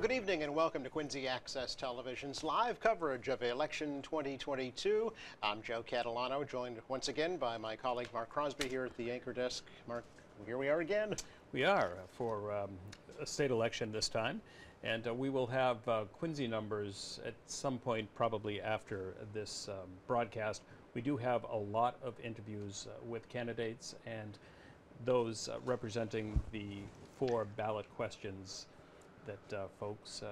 Well, good evening and welcome to Quincy Access Television's live coverage of Election 2022. I'm Joe Catalano, joined once again by my colleague Mark Crosby here at the anchor desk. Mark, here we are again. We are for a state election this time, and we will have Quincy numbers at some point, probably after this broadcast. We do have a lot of interviews with candidates and those representing the four ballot questions that folks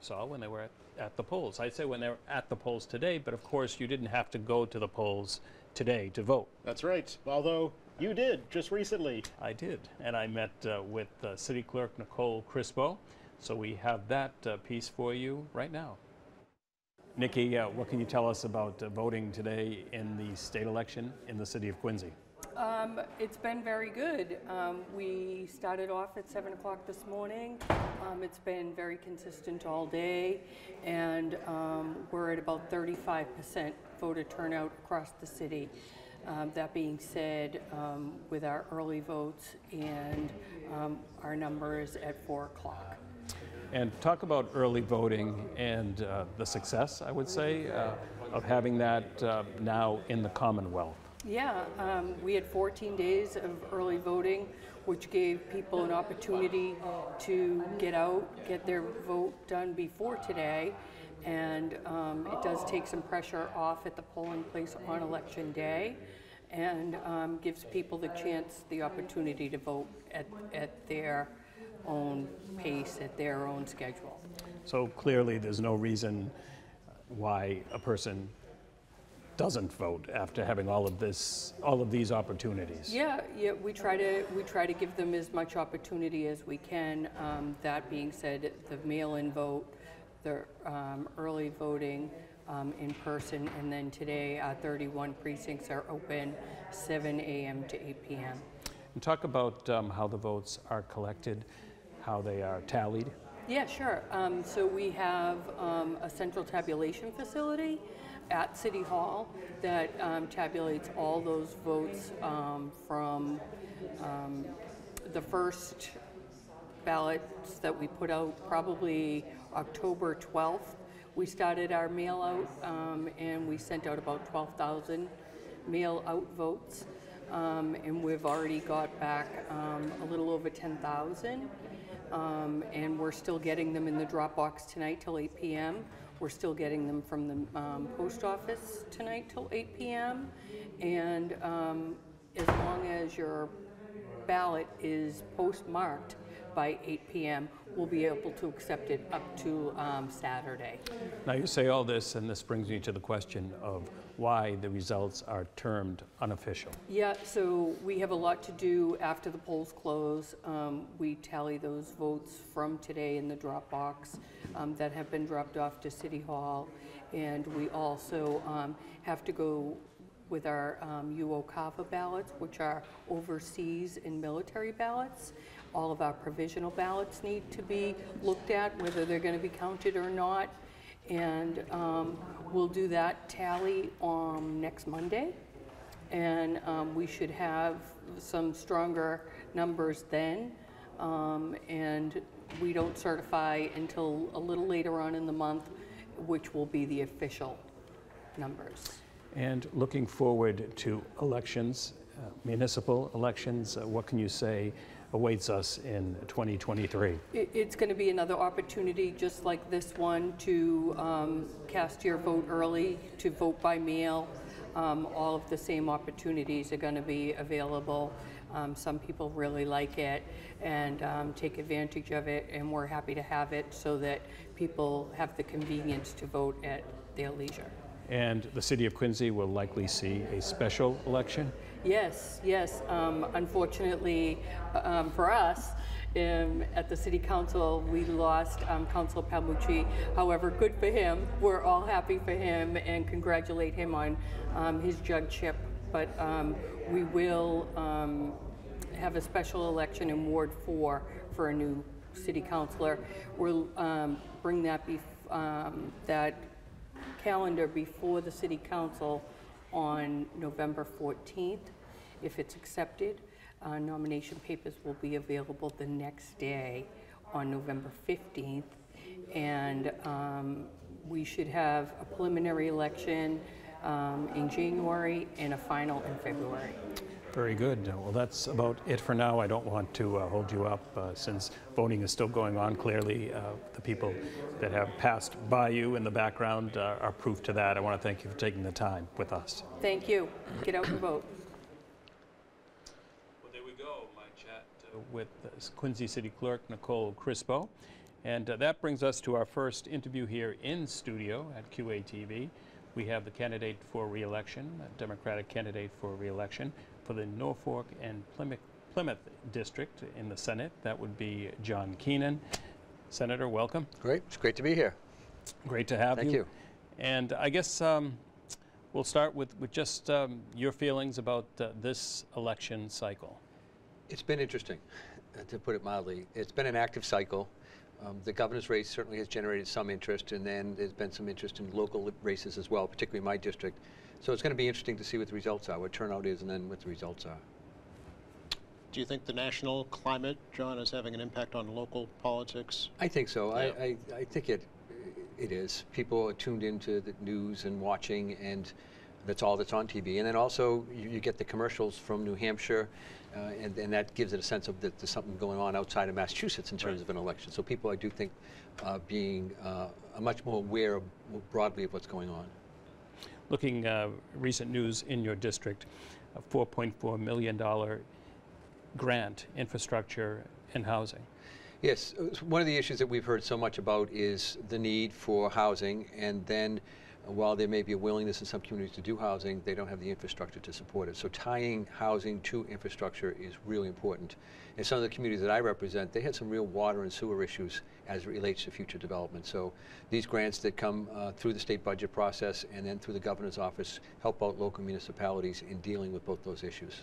saw when they were at the polls. I'd say when they were at the polls today, but of course you didn't have to go to the polls today to vote. That's right, although you did just recently. I did, and I met with City Clerk Nicole Crispo, so we have that piece for you right now. Nikki, what can you tell us about voting today in the state election in the city of Quincy? It's been very good. We started off at 7 o'clock this morning. It's been very consistent all day, and we're at about 35% voter turnout across the city. That being said, with our early votes and our numbers at 4 o'clock. And talk about early voting and the success, I would say, of having that now in the Commonwealth. Yeah, we had 14 days of early voting, which gave people an opportunity to get out, get their vote done before today, and it does take some pressure off at the polling place on election day, and gives people the chance, the opportunity to vote at their own pace, at their own schedule. So clearly there's no reason why a person doesn't vote after having all of these opportunities. Yeah, we try to give them as much opportunity as we can. That being said, the mail-in vote, the early voting in person, and then today our 31 precincts are open 7 a.m. to 8 p.m. And talk about how the votes are collected, how they are tallied. Yeah, sure. So we have a central tabulation facility at City Hall that tabulates all those votes from the first ballots that we put out probably October 12th. We started our mail out and we sent out about 12,000 mail out votes and we've already got back a little over 10,000 and we're still getting them in the drop box tonight till 8 p.m. We're still getting them from the post office tonight till 8 p.m. And as long as your ballot is postmarked by 8 p.m., we'll be able to accept it up to Saturday. Now you say all this, and this brings me to the question of why the results are termed unofficial. Yeah, so we have a lot to do after the polls close. We tally those votes from today in the drop box that have been dropped off to City Hall, and we also have to go with our UOCAVA ballots, which are overseas and military ballots. All of our provisional ballots need to be looked at, whether they're going to be counted or not. And we'll do that tally next Monday. And we should have some stronger numbers then. And we don't certify until a little later on in the month, which will be the official numbers. And looking forward to elections, municipal elections, what can you say awaits us in 2023? It's going to be another opportunity just like this one to cast your vote early, to vote by mail. All of the same opportunities are going to be available. Some people really like it and take advantage of it, and we're happy to have it so that people have the convenience to vote at their leisure. And the city of Quincy will likely see a special election? Yes. Unfortunately for us, at the city council, we lost Councilor Palmucci. However, good for him. We're all happy for him and congratulate him on his judgeship. But we will have a special election in Ward 4 for a new city councilor. We'll bring that that calendar before the City Council on November 14th. If it's accepted, nomination papers will be available the next day on November 15th, and we should have a preliminary election in January and a final in February. Very good. Well, that's about it for now. I don't want to hold you up since voting is still going on. Clearly, the people that have passed by you in the background are proof to that. I want to thank you for taking the time with us. Thank you. Get out and vote. Well, there we go. My chat with Quincy City Clerk Nicole Crispo. And that brings us to our first interview here in studio at QATV. We have the candidate for re-election, a Democratic candidate for re-election, for the Norfolk and Plymouth district in the Senate. That would be John Keenan. Senator, welcome. Great. It's great to be here. Great to have you. Thank you. And I guess we'll start with just your feelings about this election cycle. It's been interesting, to put it mildly. It's been an active cycle. The governor's race certainly has generated some interest, and then there's been some interest in local races as well, particularly in my district. So it's going to be interesting to see what the results are, what turnout is, and then what the results are. Do you think the national climate, John, is having an impact on local politics? I think so. Yeah. I think it is. People are tuned into the news and watching, and that's all that's on TV. And then also you get the commercials from New Hampshire, and that gives it a sense of that there's something going on outside of Massachusetts in terms of an election. So people, I do think, being are much more aware of, broadly of what's going on. Looking recent news in your district, a $4.4 million grant, infrastructure and housing. Yes, one of the issues that we've heard so much about is the need for housing, and then while there may be a willingness in some communities to do housing, they don't have the infrastructure to support it. So tying housing to infrastructure is really important. And some of the communities that I represent, they had some real water and sewer issues as it relates to future development. So these grants that come through the state budget process and then through the governor's office help out local municipalities in dealing with both those issues.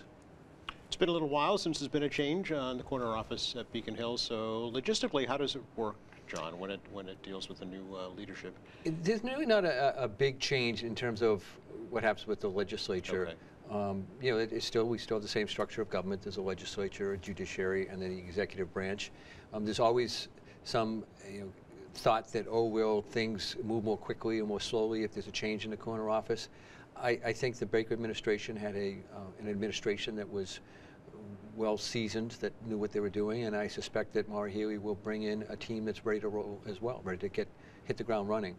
It's been a little while since there's been a change on the corner office at Beacon Hill. So logistically, how does it work, John, when it deals with the new leadership? There's really not a big change in terms of what happens with the legislature. Okay. You know, we still have the same structure of government. There's a legislature, a judiciary, and then the executive branch. There's always some thought that, oh, will things move more quickly or more slowly if there's a change in the corner office? I think the Baker administration had an administration that was well seasoned, that knew what they were doing, and I suspect that Maura Healey will bring in a team that's ready to roll as well, ready to hit the ground running.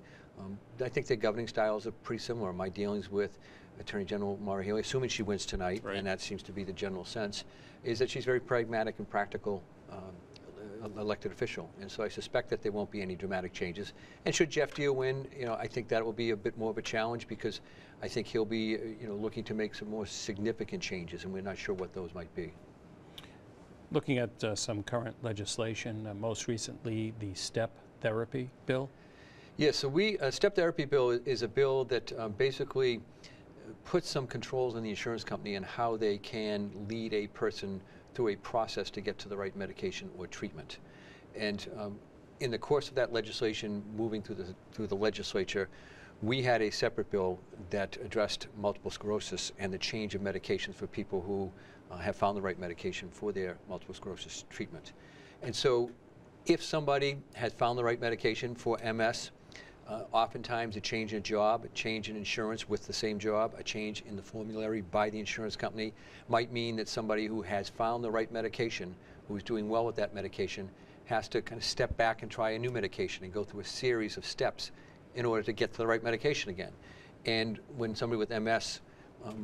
I think their governing styles are pretty similar. My dealings with Attorney General Maura Healey, assuming she wins tonight, and that seems to be the general sense, is that she's very pragmatic and practical elected official, and so I suspect that there won't be any dramatic changes. And should Jeff Deal win, I think that will be a bit more of a challenge, because I think he'll be looking to make some more significant changes, and we're not sure what those might be. Looking at some current legislation, most recently the Step Therapy Bill. Yes, so Step Therapy Bill is a bill that basically puts some controls on the insurance company and how they can lead a person through a process to get to the right medication or treatment. And in the course of that legislation moving through the legislature, we had a separate bill that addressed multiple sclerosis and the change of medications for people who have found the right medication for their multiple sclerosis treatment. And so if somebody has found the right medication for MS, oftentimes a change in a job, a change in insurance with the same job, a change in the formulary by the insurance company might mean that somebody who has found the right medication, who's doing well with that medication, has to kind of step back and try a new medication and go through a series of steps in order to get to the right medication again. And when somebody with MS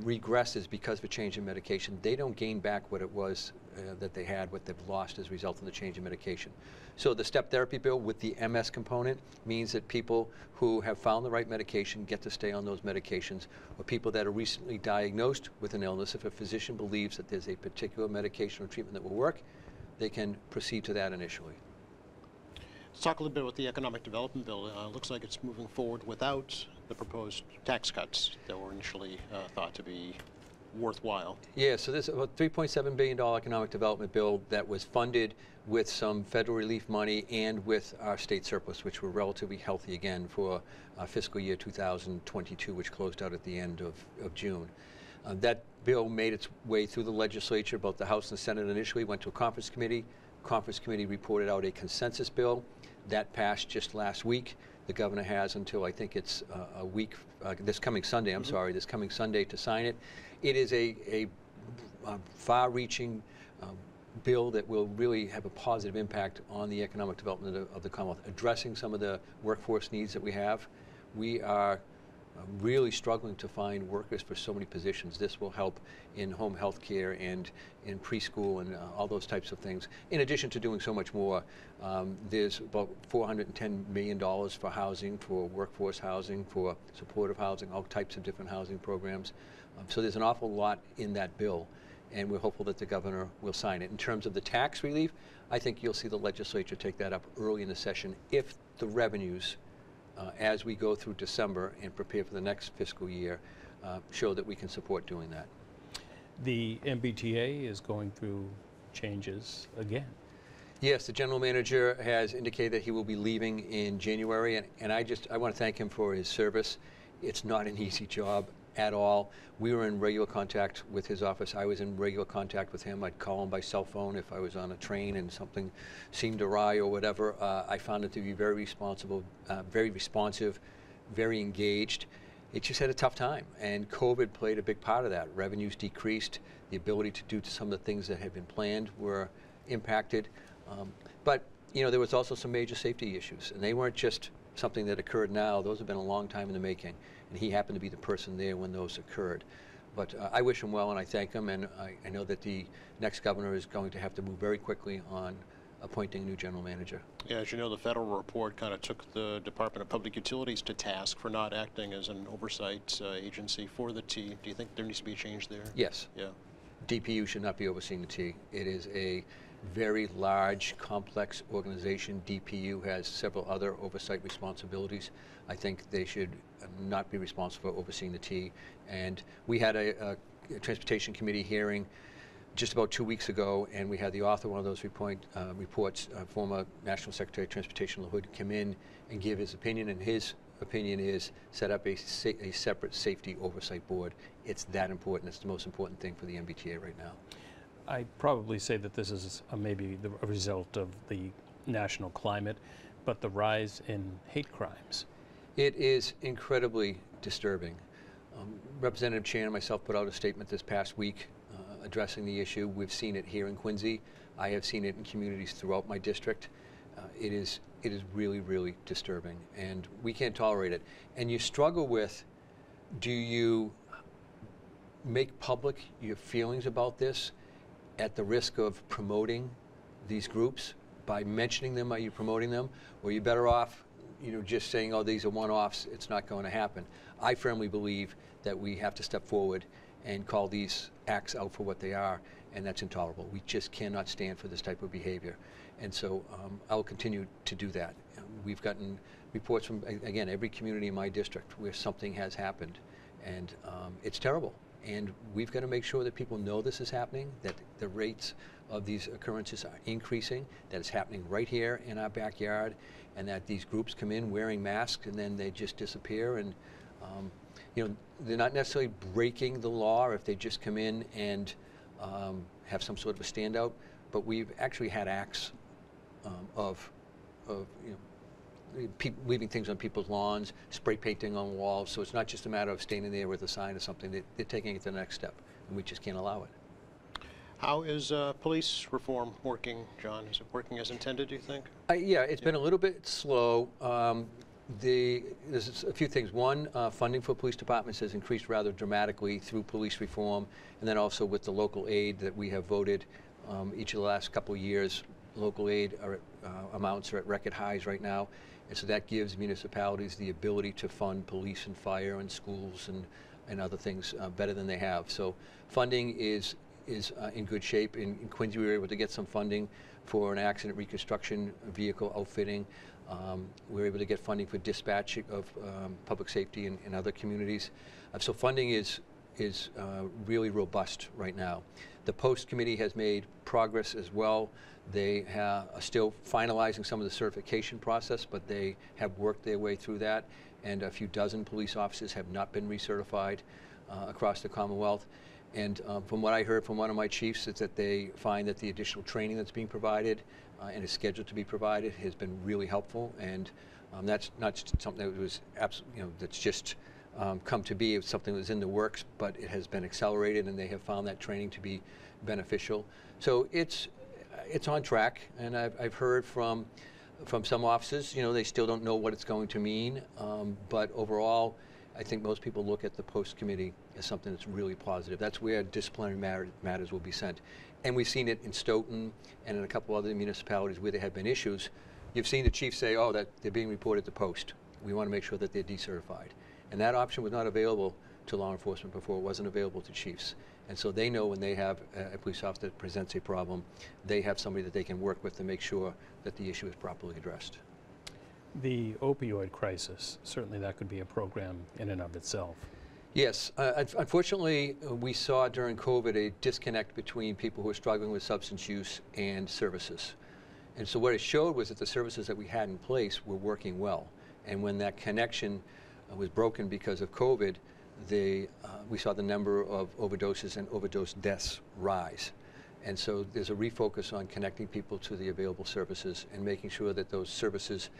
regresses because of a change in medication, they don't gain back what it was that they had, what they've lost as a result of the change in medication. So the Step Therapy Bill with the MS component means that people who have found the right medication get to stay on those medications, or people that are recently diagnosed with an illness, if a physician believes that there's a particular medication or treatment that will work, they can proceed to that initially. Let's talk a little bit about the Economic Development Bill. Looks like it's moving forward without the proposed tax cuts that were initially thought to be worthwhile. Yeah, so there's about $3.7 billion economic development bill that was funded with some federal relief money and with our state surplus, which were relatively healthy again for fiscal year 2022, which closed out at the end of June. That bill made its way through the legislature, both the House and the Senate initially, went to a conference committee. Conference committee reported out a consensus bill. That passed just last week. The governor has until I think it's a week, this coming Sunday, I'm sorry, this coming Sunday to sign it. It is a far-reaching bill that will really have a positive impact on the economic development of the Commonwealth, addressing some of the workforce needs that we have. We are really struggling to find workers for so many positions. This will help in home health care and in preschool and all those types of things. In addition to doing so much more, there's about $410 million for housing, for workforce housing, for supportive housing, all types of different housing programs. So there's an awful lot in that bill, and we're hopeful that the governor will sign it. In terms of the tax relief, I think you'll see the legislature take that up early in the session if the revenues, as we go through December and prepare for the next fiscal year, show that we can support doing that. The MBTA is going through changes again. Yes, the general manager has indicated that he will be leaving in January, and I want to thank him for his service. It's not an easy job at all. We were in regular contact with his office. I was in regular contact with him. I'd call him by cell phone if I was on a train and something seemed awry or whatever. I found him to be very responsible, very responsive, very engaged. It just had a tough time, and COVID played a big part of that. Revenues decreased. The ability to do some of the things that had been planned were impacted. But you know, there was also some major safety issues, and they weren't just something that occurred now. Those have been a long time in the making, and he happened to be the person there when those occurred. But I wish him well, and I thank him, and I know that the next governor is going to have to move very quickly on appointing a new general manager. Yeah, as you know, the federal report kind of took the Department of Public Utilities to task for not acting as an oversight agency for the T. Do you think there needs to be a change there? Yes. Yeah. DPU should not be overseeing the T. It is a very large, complex organization. DPU has several other oversight responsibilities. I think they should not be responsible for overseeing the T. And we had a Transportation Committee hearing just about 2 weeks ago, and we had the author of one of those reports, former National Secretary of Transportation LaHood, come in and give his opinion, and his opinion is set up a separate safety oversight board. It's that important. It's the most important thing for the MBTA right now. I'd probably say that this is maybe a result of the national climate, but the rise in hate crimes. It is incredibly disturbing. Representative Chan and myself put out a statement this past week addressing the issue. We've seen it here in Quincy. I have seen it in communities throughout my district. It is really, really disturbing, and we can't tolerate it. And you struggle with, do you make public your feelings about this at the risk of promoting these groups? By mentioning them, are you promoting them? Or are you better off, you know, just saying, oh, these are one-offs, it's not going to happen? I firmly believe that we have to step forward and call these acts out for what they are, and that's intolerable. We just cannot stand for this type of behavior. And so I'll continue to do that. We've gotten reports from, again, every community in my district where something has happened, and it's terrible. And we've got to make sure that people know this is happening, that the rates of these occurrences are increasing, that it's happening right here in our backyard, and that these groups come in wearing masks and then they just disappear. And you know, they're not necessarily breaking the law if they just come in and have some sort of a standout, but we've actually had acts of you know, leaving things on people's lawns, spray painting on walls. So it's not just a matter of standing there with a sign or something. They're taking it to the next step, and we just can't allow it. How is police reform working, John? Is it working as intended, do you think? Yeah, it's been a little bit slow. There's a few things. One, funding for police departments has increased rather dramatically through police reform, and then also with the local aid that we have voted each of the last couple of years. Local aid amounts are at record highs right now, and so that gives municipalities the ability to fund police and fire and schools and other things better than they have. So funding is in good shape. In Quincy, we were able to get some funding for an accident reconstruction vehicle outfitting. We were able to get funding for dispatch of public safety in other communities. So funding is really robust right now. The post committee has made progress as well. They are still finalizing some of the certification process, but they have worked their way through that, and a few dozen police officers have not been recertified across the Commonwealth. And from what I heard from one of my chiefs, is that they find that the additional training that's being provided and is scheduled to be provided has been really helpful, and that's not something that was that's just come to be. It's something that was in the works, but it has been accelerated, and they have found that training to be beneficial. So it's on track, and I've heard from some offices, they still don't know what it's going to mean, but overall, I think most people look at the post committee as something that's really positive. That's where disciplinary matters will be sent. And we've seen it in Stoughton and in a couple other municipalities where there have been issues. You've seen the chief say, oh, that they're being reported to post. We want to make sure that they're decertified. And that option was not available to law enforcement before. It wasn't available to chiefs. And so they know when they have a police officer that presents a problem, they have somebody that they can work with to make sure that the issue is properly addressed. The opioid crisis, certainly that could be a program in and of itself. Yes, unfortunately we saw during COVID a disconnect between people who are struggling with substance use and services. And so what it showed was that the services that we had in place were working well. And when that connection was broken because of COVID, we saw the number of overdoses and overdose deaths rise. And so there's a refocus on connecting people to the available services and making sure that those services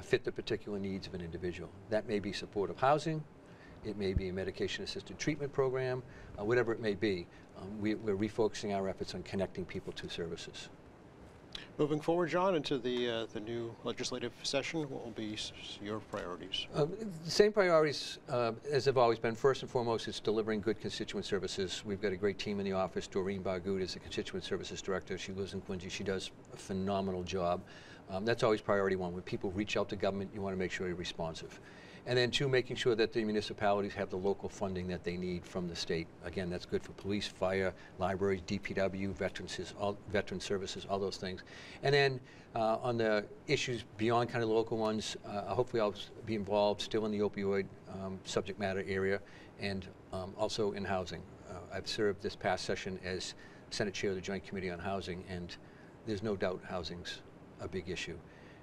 fit the particular needs of an individual. That may be supportive housing, it may be a medication-assisted treatment program, whatever it may be. We're refocusing our efforts on connecting people to services. Moving forward, John, into the new legislative session, what will be your priorities? The same priorities as have always been. First and foremost, it's delivering good constituent services. We've got a great team in the office. Doreen Bargood is the constituent services director. She lives in Quincy. She does a phenomenal job. That's always priority one. When people reach out to government, you want to make sure you're responsive. And then two, making sure that the municipalities have the local funding that they need from the state. Again, that's good for police, fire, libraries, DPW, veteran services, all those things. And then on the issues beyond kind of the local ones, hopefully I'll be involved still in the opioid subject matter area and also in housing. I've served this past session as Senate Chair of the Joint Committee on Housing, and there's no doubt housing's a big issue.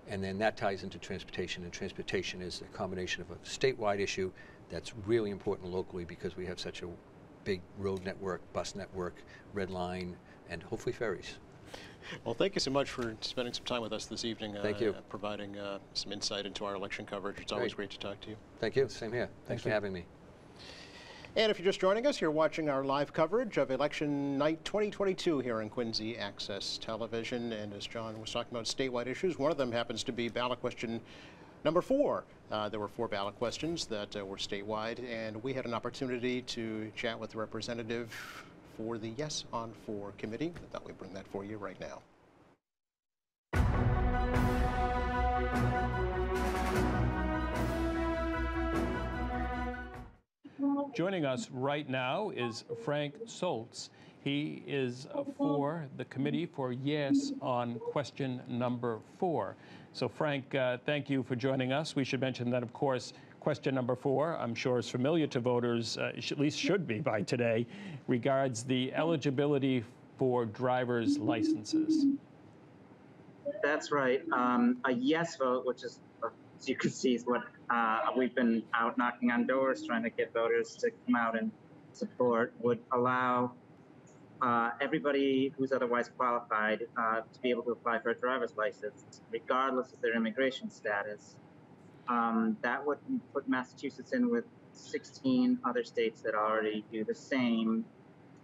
And then that ties into transportation, and transportation is a combination of a statewide issue that's really important locally because we have such a big road network, bus network, red line, and hopefully ferries. Well, thank you so much for spending some time with us this evening. Thank you. Providing some insight into our election coverage. It's always great to talk to you. Thank you. Same here. Thanks for having me. And if you're just joining us, you're watching our live coverage of Election Night 2022 here on Quincy Access Television. And as John was talking about statewide issues, one of them happens to be ballot question number 4. There were 4 ballot questions that were statewide, and we had an opportunity to chat with the representative for the Yes on 4 committee. I thought we'd bring that for you right now. Joining us right now is Frank Soults. He is for the committee for Yes on question number 4. So Frank, thank you for joining us. We should mention that, of course, question number 4, I'm sure is familiar to voters, at least should be by today, regards the eligibility for driver's licenses. That's right. A yes vote, which is, as you can see, is what we've been out knocking on doors trying to get voters to come out and support, would allow everybody who's otherwise qualified to be able to apply for a driver's license, regardless of their immigration status. That would put Massachusetts in with 16 other states that already do the same.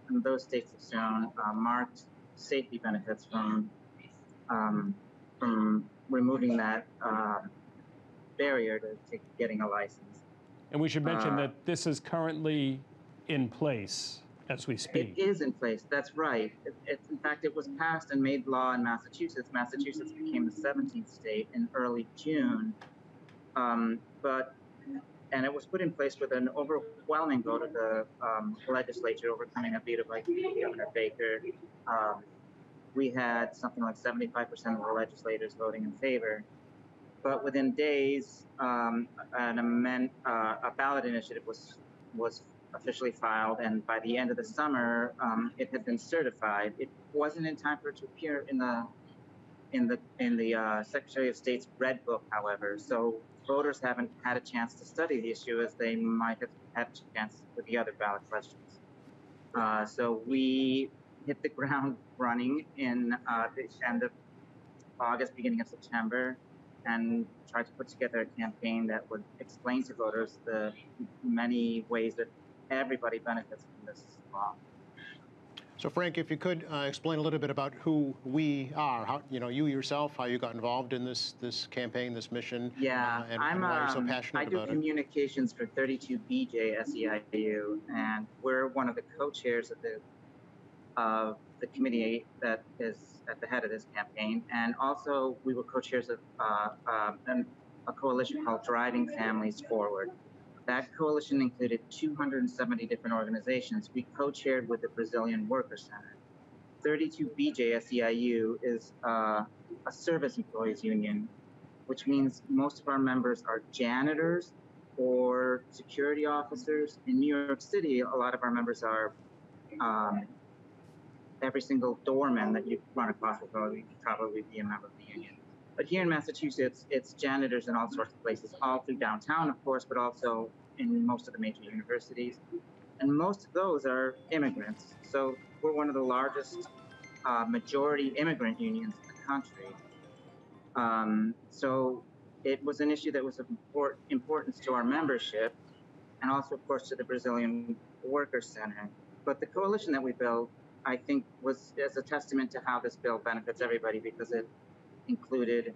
And those states have shown marked safety benefits from removing that barrier to getting a license. And we should mention that this is currently in place as we speak. It is in place, that's right. In fact, it was passed and made law in Massachusetts. Massachusetts became the 17th state in early June. And it was put in place with an overwhelming vote of the legislature, overcoming a veto by Governor Baker. We had something like 75% of our legislators voting in favor. But within days, a ballot initiative was officially filed, and by the end of the summer, it had been certified. It wasn't in time for it to appear in the Secretary of State's Red Book, however. So voters haven't had a chance to study the issue as they might have had a chance with the other ballot questions. So we hit the ground running in the end of August, beginning of September, and tried to put together a campaign that would explain to voters the many ways that everybody benefits from this law. So Frank, if you could explain a little bit about who we are, how, you know, you yourself, how you got involved in this campaign, this mission. Yeah, and why you're so passionate about it. I do communications for 32BJSEIU, and we're one of the co-chairs of the committee that is at the head of this campaign, and also we were co-chairs of a coalition called Driving Families Forward. That coalition included 270 different organizations. We co-chaired with the Brazilian Workers Center. 32BJSEIU is a service employees union, which means most of our members are janitors or security officers. In New York City, a lot of our members are every single doorman that you run across will probably be a member of the union. But here in Massachusetts, it's janitors in all sorts of places, all through downtown, of course, but also in most of the major universities. And most of those are immigrants. So we're one of the largest majority immigrant unions in the country. So it was an issue that was of importance to our membership and also, of course, to the Brazilian Workers Center. But the coalition that we built, I think, is a testament to how this bill benefits everybody, because it included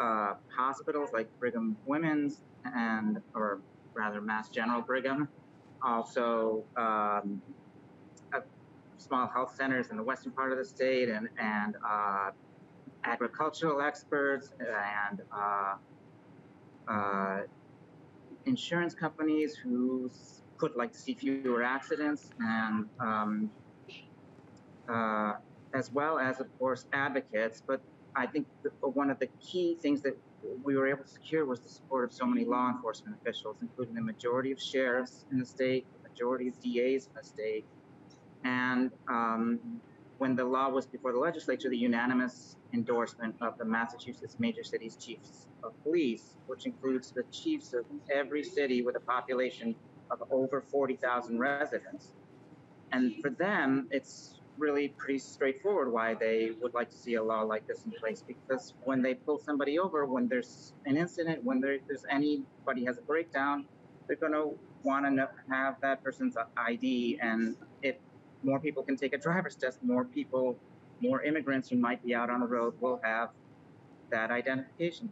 hospitals like Brigham Women's, and, or rather Mass General Brigham, also small health centers in the western part of the state, and agricultural experts, and insurance companies who could like to see fewer accidents, and as well as, of course, advocates. But I think one of the key things that we were able to secure was the support of so many law enforcement officials, including the majority of sheriffs in the state, the majority of DAs in the state. And when the law was before the legislature, the unanimous endorsement of the Massachusetts major cities chiefs of police, which includes the chiefs of every city with a population of over 40,000 residents. And for them, it's really pretty straightforward why they would like to see a law like this in place, because when they pull somebody over, when there's an incident, when there's anybody has a breakdown, they're going to want to have that person's ID. And if more people can take a driver's test, more people, more immigrants who might be out on the road will have that identification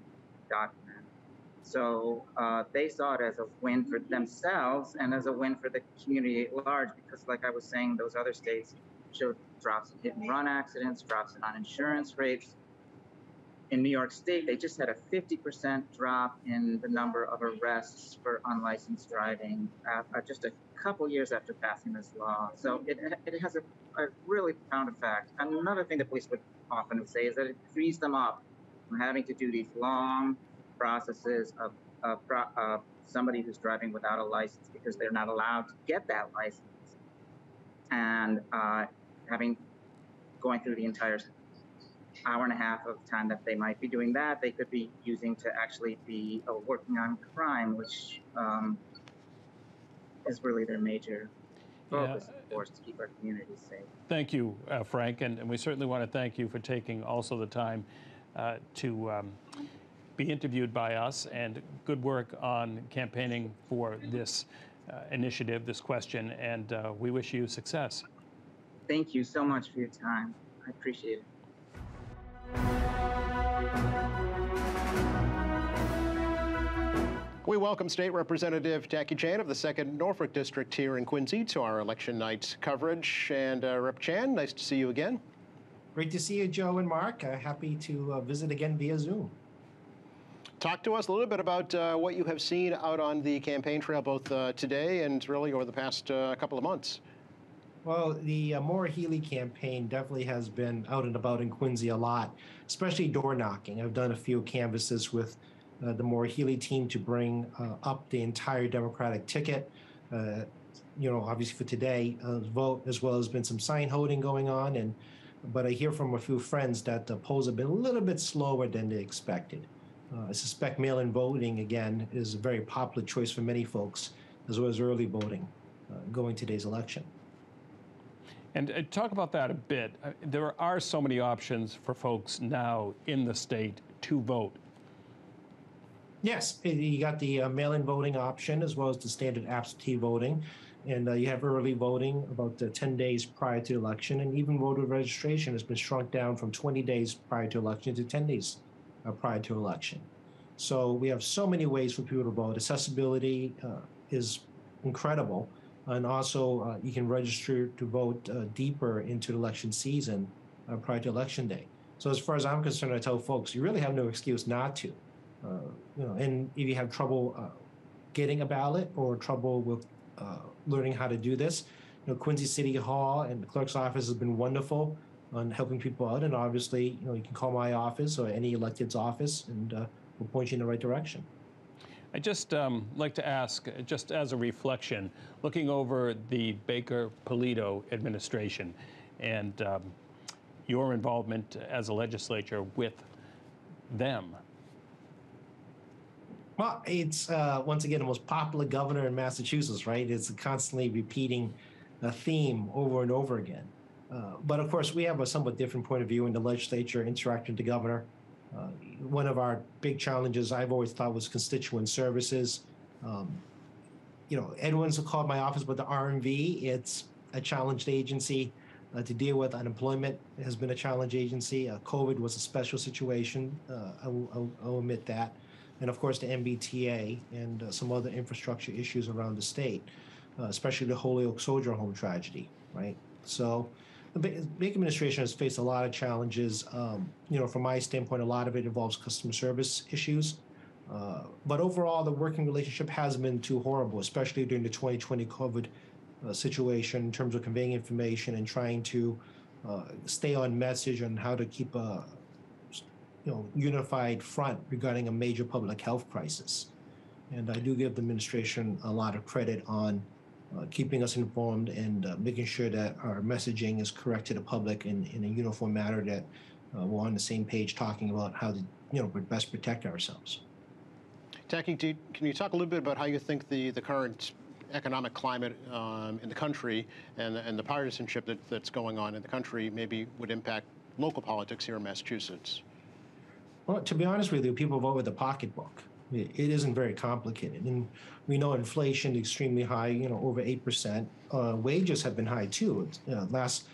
document. So they saw it as a win for themselves and as a win for the community at large, because like I was saying, those other states showed drops in hit-and-run accidents, drops in uninsurance rates. In New York State, they just had a 50% drop in the number of arrests for unlicensed driving just a couple years after passing this law. So it has a really profound effect. And another thing the police would often say is that it frees them up from having to do these long processes of somebody who's driving without a license, because they're not allowed to get that license. And going through the entire hour and a half of time that they might be doing that, they could be using to actually be working on crime, which is really their major focus, of course, to keep our communities safe. Thank you, Frank, and we certainly want to thank you for taking also the time to be interviewed by us, and good work on campaigning for this initiative, this question, and we wish you success. Thank you so much for your time. I appreciate it. We welcome State Representative Tackey Chan of the 2nd Norfolk District here in Quincy to our election night's coverage. And Rep. Chan, nice to see you again. Great to see you, Joe and Mark. Happy to visit again via Zoom. Talk to us a little bit about what you have seen out on the campaign trail, both today and really over the past couple of months. Well, the Maura Healey campaign definitely has been out and about in Quincy a lot, especially door knocking. I've done a few canvasses with the Maura Healey team to bring up the entire Democratic ticket. You know, obviously for today vote, as well as been some sign holding going on. But I hear from a few friends that the polls have been a little bit slower than they expected. I suspect mail-in voting, again, is a very popular choice for many folks, as well as early voting going today's election. And talk about that a bit. There are so many options for folks now in the state to vote. Yes, you got the mail-in voting option as well as the standard absentee voting. And you have early voting about 10 days prior to election, and even voter registration has been shrunk down from 20 days prior to election to 10 days prior to election. So we have so many ways for people to vote. Accessibility is incredible. And also you can register to vote deeper into election season prior to election day. So as far as I'm concerned, I tell folks, you really have no excuse not to. You know, and if you have trouble getting a ballot or trouble with learning how to do this, you know, Quincy City Hall and the clerk's office has been wonderful on helping people out. And obviously, you know, you can call my office or any elected's office, and we'll point you in the right direction. I just like to ask, just as a reflection, looking over the Baker-Pulido administration and your involvement as a legislature with them. Well, it's, once again, the most popular governor in Massachusetts, right? It's a constantly repeating theme over and over again. But, of course, we have a somewhat different point of view in the legislature interacting with the governor. One of our big challenges I've always thought was constituent services. You know, everyone's called my office, but the RMV, it's a challenged agency to deal with. Unemployment has been a challenged agency. COVID was a special situation. I'll admit that. And, of course, the MBTA and some other infrastructure issues around the state, especially the Holyoke Soldier Home tragedy, right? So the Baker administration has faced a lot of challenges. You know, from my standpoint, a lot of it involves customer service issues. But overall, the working relationship hasn't been too horrible, especially during the 2020 COVID situation in terms of conveying information and trying to stay on message on how to keep a unified front regarding a major public health crisis. And I do give the administration a lot of credit on keeping us informed and making sure that our messaging is correct to the public in a uniform manner, that we're on the same page talking about how to best protect ourselves. Tackey, can you talk a little bit about how you think the current economic climate in the country and the partisanship that's going on in the country maybe would impact local politics here in Massachusetts? Well, to be honest with you, people vote with the pocketbook. It isn't very complicated, and we know inflation is extremely high, over 8%. Wages have been high too. Last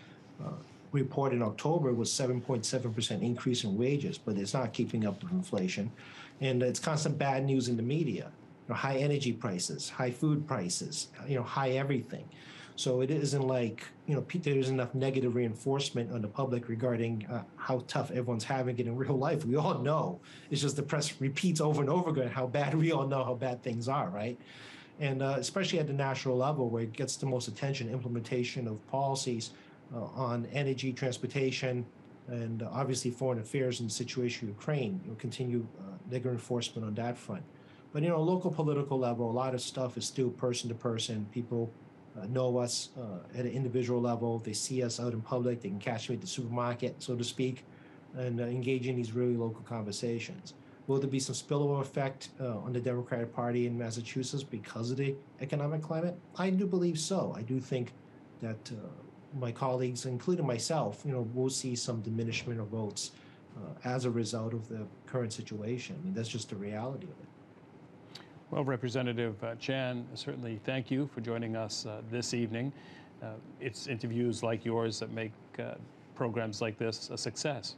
report in October was 7.7% increase in wages, but it's not keeping up with inflation, and it's constant bad news in the media. High energy prices, high food prices, high everything. So it isn't like, there's enough negative reinforcement on the public regarding how tough everyone's having it in real life. We all know. It's just the press repeats over and over again how bad we all know how bad things are, right? And especially at the national level where it gets the most attention, implementation of policies on energy, transportation, and obviously foreign affairs and the situation in Ukraine. You'll continue negative reinforcement on that front. But, local political level, a lot of stuff is still person to person. People know us at an individual level. They see us out in public. They can catch me at the supermarket, so to speak, and engage in these really local conversations. Will there be some spillover effect on the Democratic Party in Massachusetts because of the economic climate? I do believe so. I do think that my colleagues, including myself, will see some diminishment of votes as a result of the current situation. I mean, that's just the reality of it. Well, Representative Chan, certainly thank you for joining us this evening. It's interviews like yours that make programs like this a success.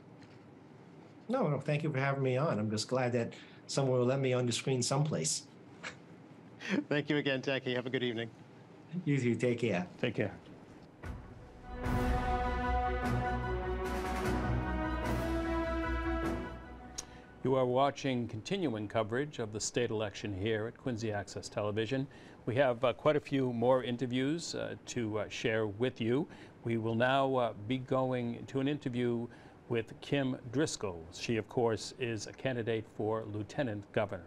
No, thank you for having me on. I'm just glad that someone will let me on the screen someplace. Thank you again, Tackey. Have a good evening. You too. Take care. Take care. You are watching continuing coverage of the state election here at Quincy Access Television. We have quite a few more interviews to share with you. We will now be going to an interview with Kim Driscoll. She, of course, is a candidate for Lieutenant Governor.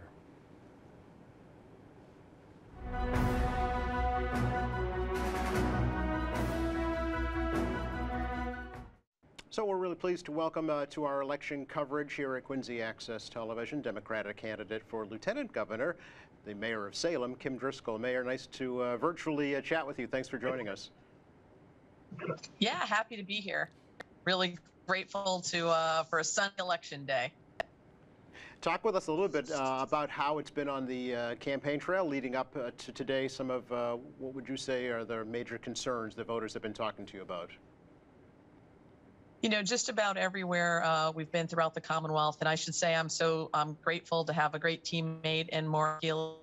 So we're really pleased to welcome to our election coverage here at Quincy Access Television, Democratic candidate for Lieutenant Governor, the Mayor of Salem, Kim Driscoll. Mayor, nice to virtually chat with you. Thanks for joining us. Yeah, happy to be here. Really grateful to for a sunny election day. Talk with us a little bit about how it's been on the campaign trail leading up to today. Some of what would you say are the major concerns the voters have been talking to you about? You know, just about everywhere we've been throughout the Commonwealth, and I should say I'm grateful to have a great teammate in Maura Healey.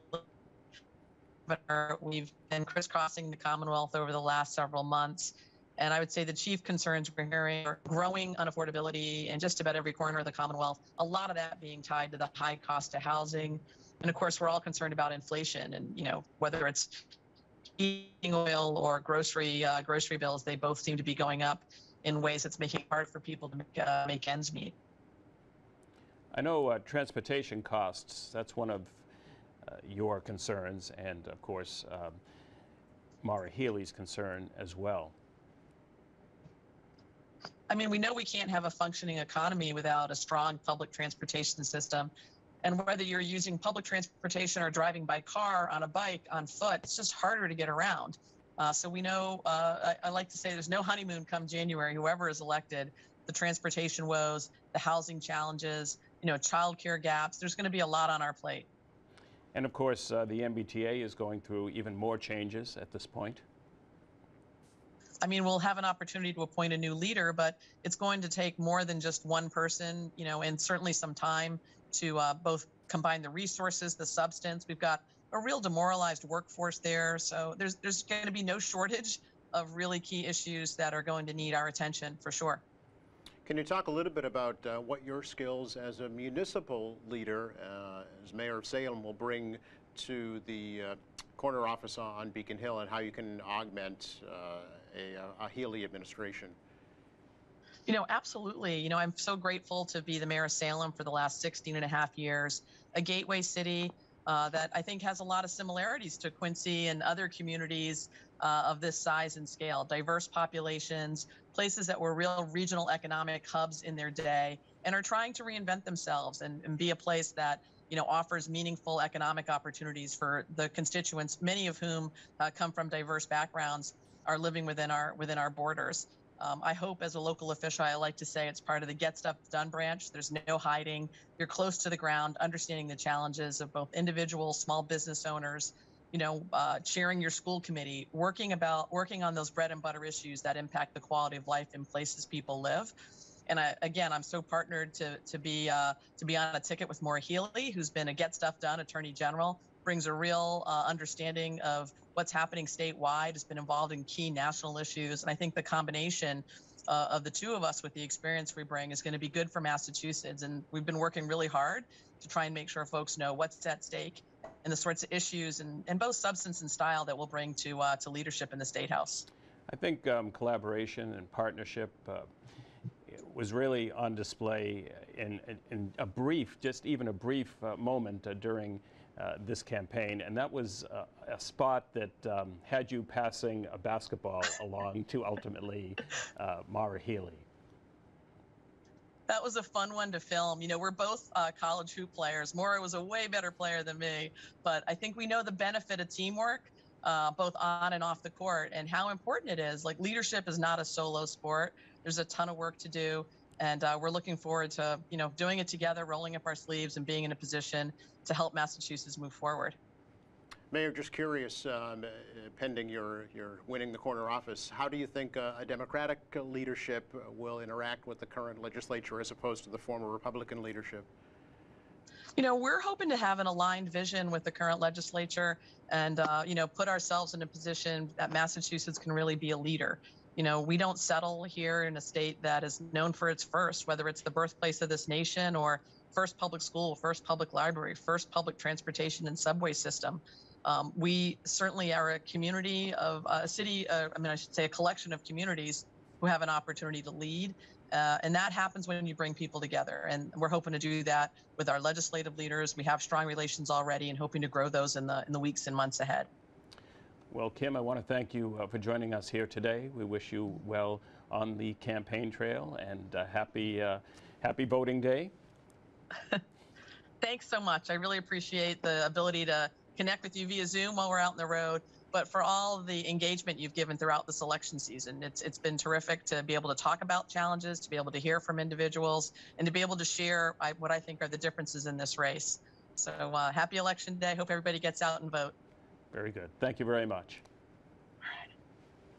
We've been crisscrossing the Commonwealth over the last several months. And I would say the chief concerns we're hearing are growing unaffordability in just about every corner of the Commonwealth, a lot of that being tied to the high cost of housing. And of course, we're all concerned about inflation and, you know, whether it's heating oil or grocery bills, they both seem to be going up in ways that's making it hard for people to make ends meet. I know transportation costs, that's one of your concerns and, of course, Maura Healey's concern as well. I mean, we know we can't have a functioning economy without a strong public transportation system. And whether you're using public transportation or driving by car, on a bike, on foot, it's just harder to get around. So we know, I like to say there's no honeymoon come January. Whoever is elected, the transportation woes, the housing challenges, you know, childcare gaps, there's going to be a lot on our plate. And of course, the MBTA is going through even more changes at this point. I mean, we'll have an opportunity to appoint a new leader, but it's going to take more than just one person, you know, and certainly some time to both combine the resources, the substance. We've got a real demoralized workforce there. So there's going to be no shortage of really key issues that are going to need our attention for sure. Can you talk a little bit about what your skills as a municipal leader, as mayor of Salem, will bring to the corner office on Beacon Hill and how you can augment a Healey administration? You know, absolutely. You know, I'm so grateful to be the mayor of Salem for the last 16.5 years, a gateway city that I think has a lot of similarities to Quincy and other communities of this size and scale, diverse populations, places that were real regional economic hubs in their day and are trying to reinvent themselves and be a place that, you know, offers meaningful economic opportunities for the constituents, many of whom come from diverse backgrounds, are living within our borders. I hope as a local official, I like to say it's part of the Get Stuff Done branch. There's no hiding. You're close to the ground, understanding the challenges of both individuals, small business owners, you know, chairing your school committee, working on those bread and butter issues that impact the quality of life in places people live. And I'm so partnered to be on a ticket with Maura Healey, who's been a Get Stuff Done Attorney General, brings a real understanding of what's happening statewide, has been involved in key national issues. And I think the combination of the two of us with the experience we bring is going to be good for Massachusetts. And we've been working really hard to try and make sure folks know what's at stake and the sorts of issues and both substance and style that we'll bring to leadership in the State House. I think collaboration and partnership was really on display in a brief, just even a brief moment during this campaign, and that was a spot that had you passing a basketball along to ultimately Maura Healey. That was a fun one to film. You know, we're both college hoop players. Maura was a way better player than me, but I think we know the benefit of teamwork, both on and off the court, and how important it is. Like, leadership is not a solo sport. There's a ton of work to do. And we're looking forward to, you know, doing it together, rolling up our sleeves and being in a position to help Massachusetts move forward. Mayor, just curious, pending your winning the corner office, how do you think a Democratic leadership will interact with the current legislature as opposed to the former Republican leadership? You know, we're hoping to have an aligned vision with the current legislature and, you know, put ourselves in a position that Massachusetts can really be a leader. You know, we don't settle here in a state that is known for its first, whether it's the birthplace of this nation or first public school, first public library, first public transportation and subway system. We certainly are a community of a city, I should say a collection of communities who have an opportunity to lead. And that happens when you bring people together. And we're hoping to do that with our legislative leaders. We have strong relations already and hoping to grow those in the weeks and months ahead. Well, Kim, I want to thank you for joining us here today. We wish you well on the campaign trail and happy voting day. Thanks so much. I really appreciate the ability to connect with you via Zoom while we're out on the road but for all the engagement you've given throughout this election season. It's been terrific to be able to talk about challenges, to be able to hear from individuals, and to be able to share what I think are the differences in this race. So happy Election Day. Hope everybody gets out and vote. Very good. Thank you very much. All right.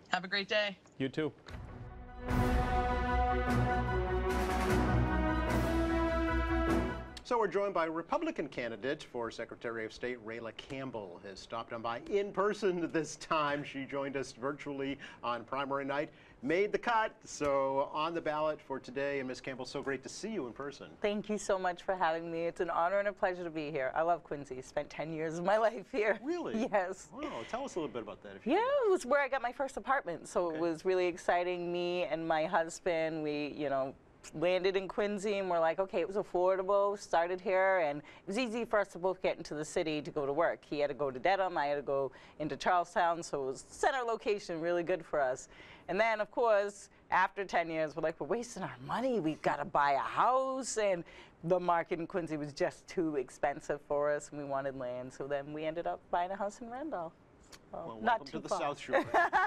Have a great day. You too. So we're joined by Republican candidate for Secretary of State Rayla Campbell has stopped on by in person this time. She joined us virtually on primary night, made the cut, so on the ballot for today. And Ms. Campbell, so great to see you in person. Thank you so much for having me. It's an honor and a pleasure to be here. I love Quincy. Spent 10 years of my life here. Really? Yes. Wow. Tell us a little bit about that. If you It was where I got my first apartment, so it was really exciting. Me and my husband, we, you know, landed in Quincy and we're like, okay, it was affordable, started here, and it was easy for us to both get into the city to go to work. He had to go to Dedham, I had to go into Charlestown, so it was center location, really good for us. And then, of course, after 10 years, we're like, we're wasting our money, we've got to buy a house, and the market in Quincy was just too expensive for us, and we wanted land, so then we ended up buying a house in Randolph. Well, not too far. Welcome to the South Shore.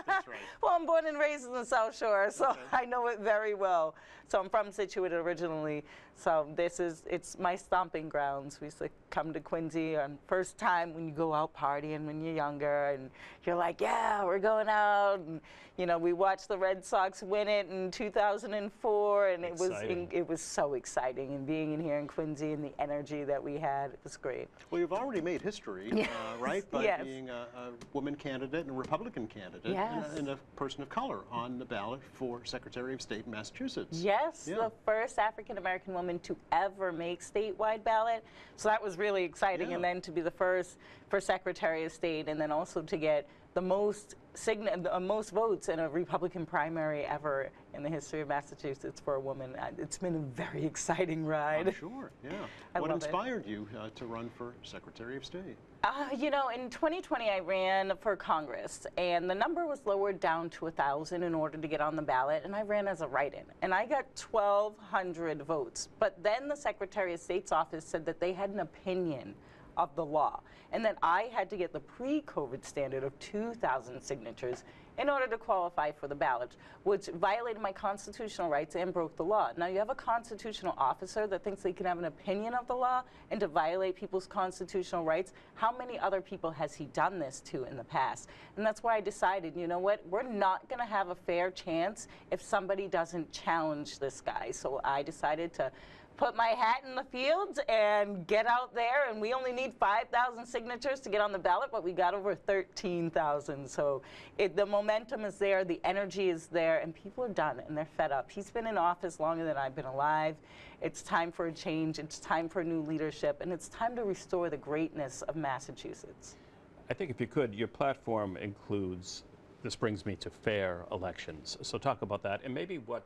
That's right. Well, I'm born and raised in the South Shore, so I know it very well. So I'm from Situate originally, so this is, it's my stomping grounds. We used to come to Quincy on first time when you go out partying when you're younger, and you're like, yeah, we're going out. And, you know, we watched the Red Sox win it in 2004, and it was so exciting. And being in here in Quincy and the energy that we had, it was great. Well, you've already made history, right? By being a woman candidate and Republican candidate and a person of color on the ballot for Secretary of State in Massachusetts. Yes, the first African-American woman to ever make statewide ballot. So that was really exciting. And then to be the first for Secretary of State, and then also to get the most votes in a Republican primary ever in the history of Massachusetts for a woman. It's been a very exciting ride. I'm sure, yeah. What inspired you to run for Secretary of State? You know, in 2020, I ran for Congress, and the number was lowered down to 1,000 in order to get on the ballot, and I ran as a write-in, and I got 1,200 votes. But then the Secretary of State's office said that they had an opinion of the law, and that I had to get the pre-COVID standard of 2,000 signatures in order to qualify for the ballot, which violated my constitutional rights and broke the law. Now, you have a constitutional officer that thinks they can have an opinion of the law and to violate people's constitutional rights. How many other people has he done this to in the past? And that's why I decided, you know what, we're not going to have a fair chance if somebody doesn't challenge this guy. So I decided to put my hat in the fields and get out there, and we only need 5,000 signatures to get on the ballot, but we got over 13,000. So the momentum is there, the energy is there, and people are done and they're fed up. He's been in office longer than I've been alive. It's time for a change, it's time for new leadership, and it's time to restore the greatness of Massachusetts. I think if you could, your platform includes, this brings me to fair elections. So talk about that, and maybe what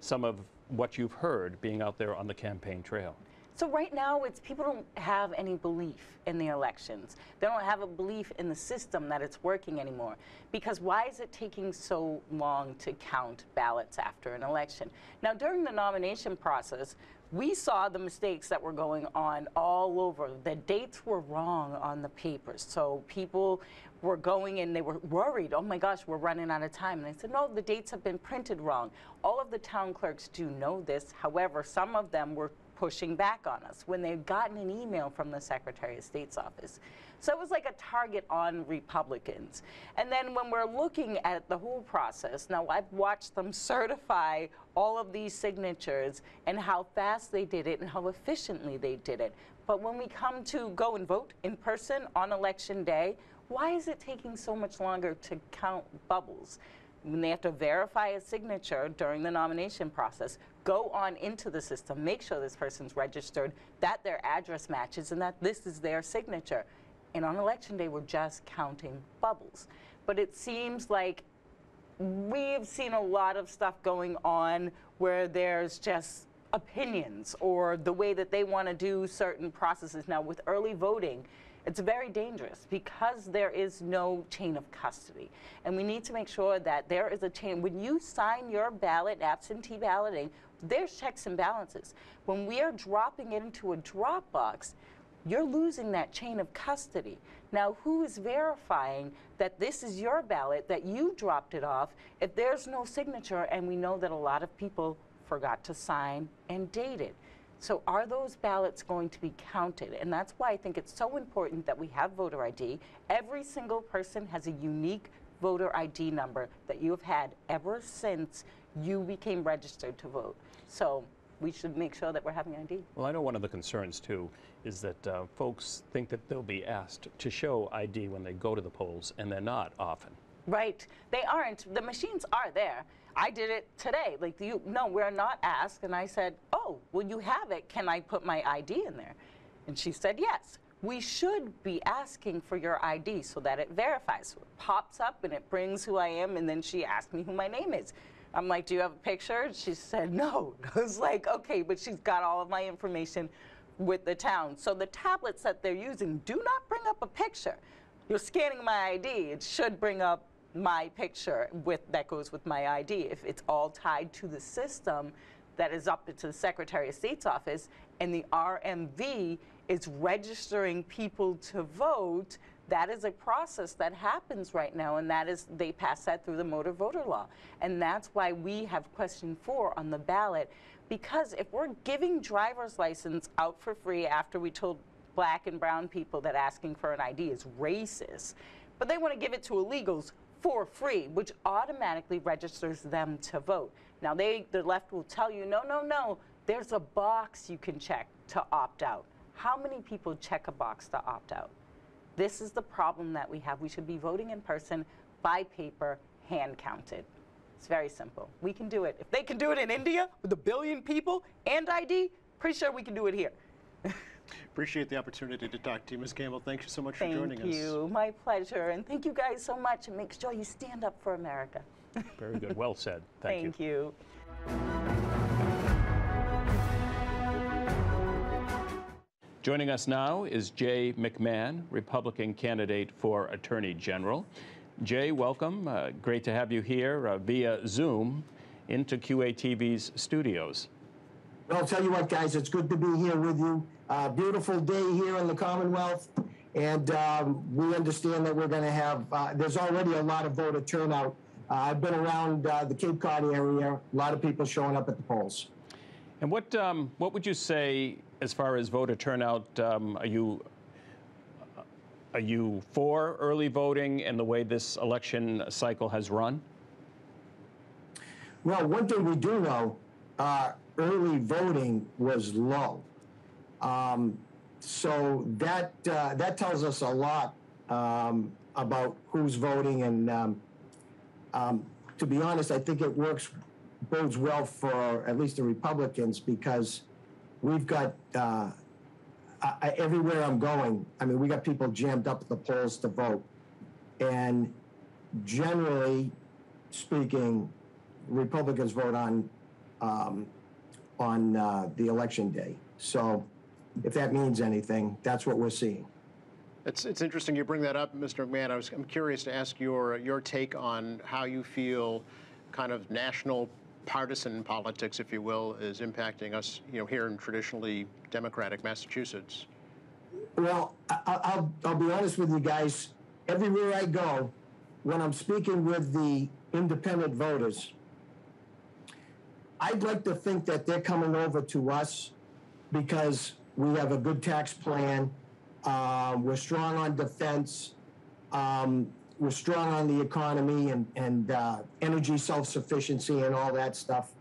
some of what you've heard being out there on the campaign trail. So right now, it's people don't have any belief in the elections. They don't have a belief in the system that it's working anymore. Because why is it taking so long to count ballots after an election? Now, during the nomination process, we saw the mistakes that were going on all over. The dates were wrong on the papers. So people were going and they were worried, oh my gosh, we're running out of time. And I said, no, the dates have been printed wrong. All of the town clerks do know this. However, some of them were pushing back on us when they'd gotten an email from the Secretary of State's office. So it was like a target on Republicans. And then when we're looking at the whole process, now I've watched them certify all of these signatures and how fast they did it and how efficiently they did it. But when we come to go and vote in person on Election Day, why is it taking so much longer to count bubbles? When they have to verify a signature during the nomination process, go on into the system, make sure this person's registered, that their address matches, and that this is their signature. And on Election Day, we're just counting bubbles. But it seems like we've seen a lot of stuff going on where there's just opinions or the way that they want to do certain processes. Now, with early voting, it's very dangerous because there is no chain of custody. And we need to make sure that there is a chain. When you sign your ballot, absentee balloting, there's checks and balances. When we are dropping it into a drop box, you're losing that chain of custody. Now, who is verifying that this is your ballot, that you dropped it off, if there's no signature? And we know that a lot of people forgot to sign and date it. So are those ballots going to be counted? And that's why I think it's so important that we have voter ID. Every single person has a unique voter ID number that you have had ever since you became registered to vote. So we should make sure that we're having ID. Well, I know one of the concerns, too, is that folks think that they'll be asked to show ID when they go to the polls, and they're not often. Right. They aren't. The machines are there. I did it today. Like, you, no, we're not asked. And I said, oh, well, you have it. Can I put my ID in there? And she said, yes. We should be asking for your ID so that it verifies. So it pops up, and it brings who I am, and then she asked me who my name is. I'm like, do you have a picture? She said, no. I was like, okay, but she's got all of my information with the town. So the tablets that they're using do not bring up a picture. You're scanning my ID. It should bring up my picture with that goes with my ID. If it's all tied to the system that is up to the Secretary of State's office, and the RMV is registering people to vote, that is a process that happens right now, and that is, they pass that through the motor voter law. And that's why we have question 4 on the ballot, because if we're giving driver's license out for free after we told black and brown people that asking for an ID is racist, but they want to give it to illegals for free, which automatically registers them to vote. Now, the left will tell you, no, no, no, there's a box you can check to opt out. How many people check a box to opt out? This is the problem that we have. We should be voting in person, by paper, hand counted. It's very simple. We can do it. If they can do it in India with 1 billion people and ID, pretty sure we can do it here. Appreciate the opportunity to talk to you, Ms. Campbell. Thank you so much for joining us. Thank you. My pleasure. And thank you guys so much. And make sure you stand up for America. Very good. Well said. Thank you. Thank you. Joining us now is Jay McMahon, Republican candidate for Attorney General. Jay, welcome. Great to have you here via Zoom into QATV's studios. Well, I'll tell you what, guys, it's good to be here with you. Beautiful day here in the Commonwealth, and we understand that we're going to have, there's already a lot of voter turnout. I've been around the Cape Cod area, a lot of people showing up at the polls. And what would you say as far as voter turnout? Are you for early voting and the way this election cycle has run? Well, one thing we do know, early voting was low, so that that tells us a lot about who's voting. And to be honest, I think it bodes well for at least the Republicans, because we've got, everywhere I'm going, I mean, we got people jammed up at the polls to vote. And generally speaking, Republicans vote on the election day. So if that means anything, that's what we're seeing. It's interesting you bring that up, Mr. McMahon. I'm curious to ask your take on how you feel kind of national partisan politics, if you will, is impacting us, you know, here in traditionally Democratic Massachusetts. Well, I'll be honest with you guys. Everywhere I go, when I'm speaking with the independent voters, I'd like to think that they're coming over to us because we have a good tax plan, we're strong on defense, we're strong on the economy and energy self-sufficiency and all that stuff.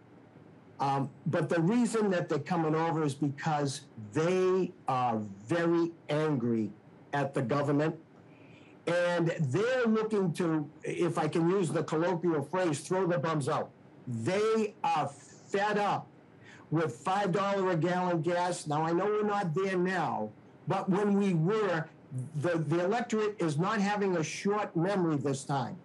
But the reason that they're coming over is because they are very angry at the government. And they're looking to, if I can use the colloquial phrase, throw the bums out. They are fed up with $5 a gallon gas. Now, I know we're not there now, but when we were, the electorate is not having a short memory this time.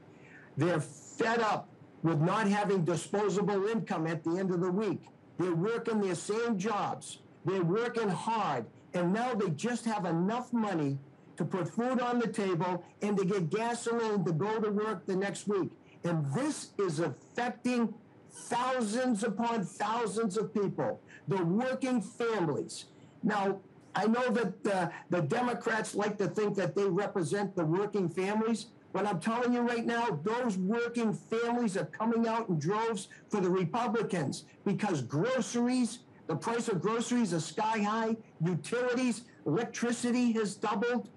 They're fed up with not having disposable income at the end of the week. They're working their same jobs. They're working hard. And now they just have enough money to put food on the table and to get gasoline to go to work the next week. And this is affecting thousands upon thousands of people, the working families. Now, I know that the Democrats like to think that they represent the working families, but I'm telling you right now, those working families are coming out in droves for the Republicans because groceries, the price of groceries is sky high, utilities, electricity has doubled.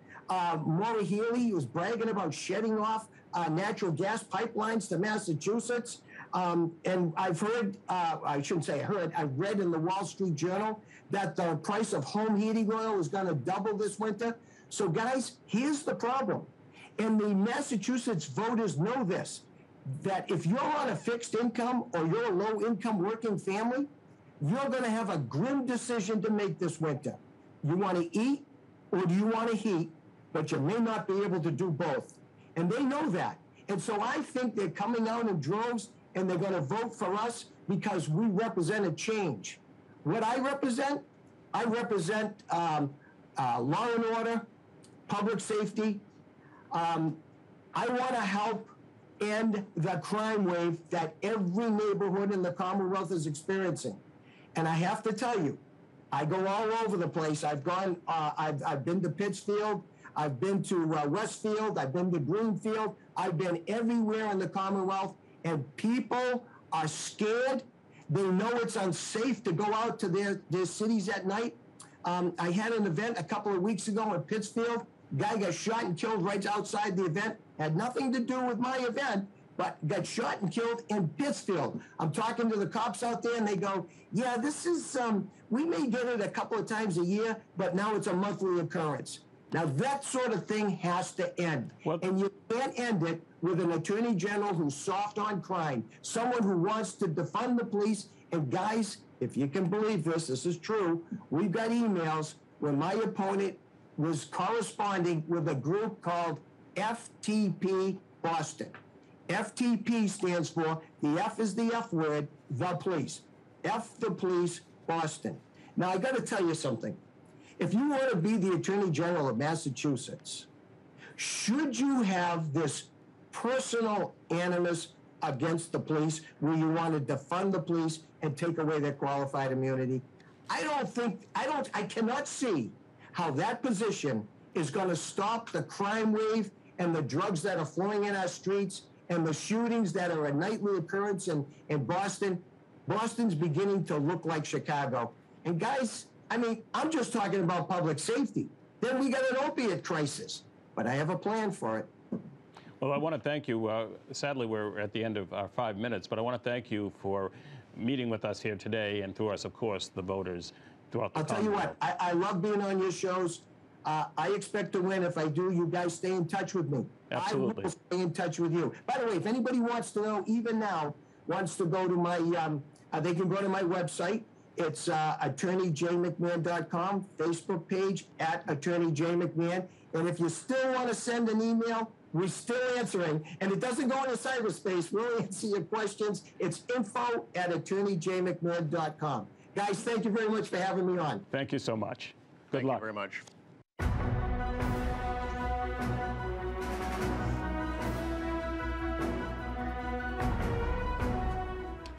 Maura Healey was bragging about shedding off natural gas pipelines to Massachusetts. And I've heard, I shouldn't say I heard, I read in the Wall Street Journal that the price of home heating oil is going to double this winter. So guys, here's the problem. And the Massachusetts voters know this, that if you're on a fixed income or you're a low-income working family, you're going to have a grim decision to make this winter. You want to eat or do you want to heat? But you may not be able to do both. And they know that. And so I think they're coming out in droves and they're going to vote for us because we represent a change. What I represent law and order, public safety. I want to help end the crime wave that every neighborhood in the Commonwealth is experiencing. And I have to tell you, I go all over the place. I've gone, I've been to Pittsfield. I've been to Westfield. I've been to Greenfield. I've been everywhere in the Commonwealth. And people are scared. They know it's unsafe to go out to their cities at night. I had an event a couple of weeks ago in Pittsfield. Guy got shot and killed right outside the event. Had nothing to do with my event, but got shot and killed in Pittsfield. I'm talking to the cops out there and they go, yeah, this is, we may get it a couple of times a year, but now it's a monthly occurrence. Now that sort of thing has to end. What? And you can't end it with an attorney general who's soft on crime, someone who wants to defund the police. And guys, if you can believe this, this is true. We've got emails where my opponent was corresponding with a group called FTP Boston. FTP stands for, the F is the F word, the police. F the police, Boston. Now I gotta tell you something. If you want to be the Attorney General of Massachusetts, should you have this personal animus against the police where you want to defund the police and take away their qualified immunity? I cannot see how that position is going to stop the crime wave and the drugs that are flowing in our streets and the shootings that are a nightly occurrence in Boston. Boston's beginning to look like Chicago. And guys, I mean, I'm just talking about public safety. Then we got an opiate crisis, but I have a plan for it. Well, I want to thank you. Sadly, we're at the end of our 5 minutes, but I want to thank you for meeting with us here today and through us, of course, the voters throughout the country. I'll tell you what, I love being on your shows. I expect to win. If I do, you guys stay in touch with me. Absolutely. I will stay in touch with you. By the way, if anybody wants to know, even now, wants to go to my, they can go to my website. It's attorneyjmcmahon.com, Facebook page at attorneyjmcmahon. And if you still want to send an email, we're still answering. And it doesn't go into cyberspace. We'll answer your questions. It's info@attorneyjmcmahon.com. Guys, thank you very much for having me on. Thank you so much. Good luck. Thank you very much.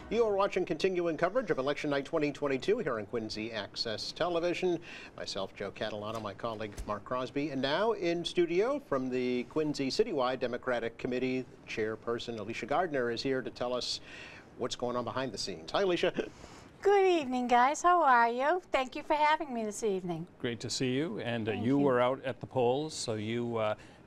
You are watching continuing coverage of Election Night 2022 here on Quincy Access Television. Myself, Joe Catalano, my colleague Mark Crosby, and now in studio from the Quincy Citywide Democratic Committee, Chairperson Alicia Gardner is here to tell us what's going on behind the scenes. Hi, Alicia. Good evening, guys. How are you? Thank you for having me this evening. Great to see you. And you were out at the polls, so you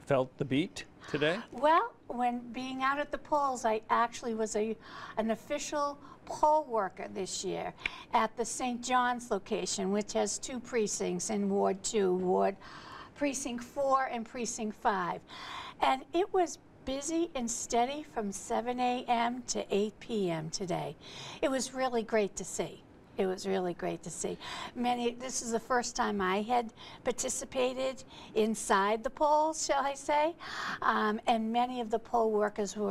felt the beat today? Well, when being out at the polls, I actually was an official poll worker this year at the St. John's location, which has two precincts in Ward 2, Precinct 4 and Precinct 5. And it was busy and steady from 7 a.m. to 8 p.m. today. It was really great to see. It was really great to see. This is the first time I had participated inside the polls, shall I say, and many of the poll workers who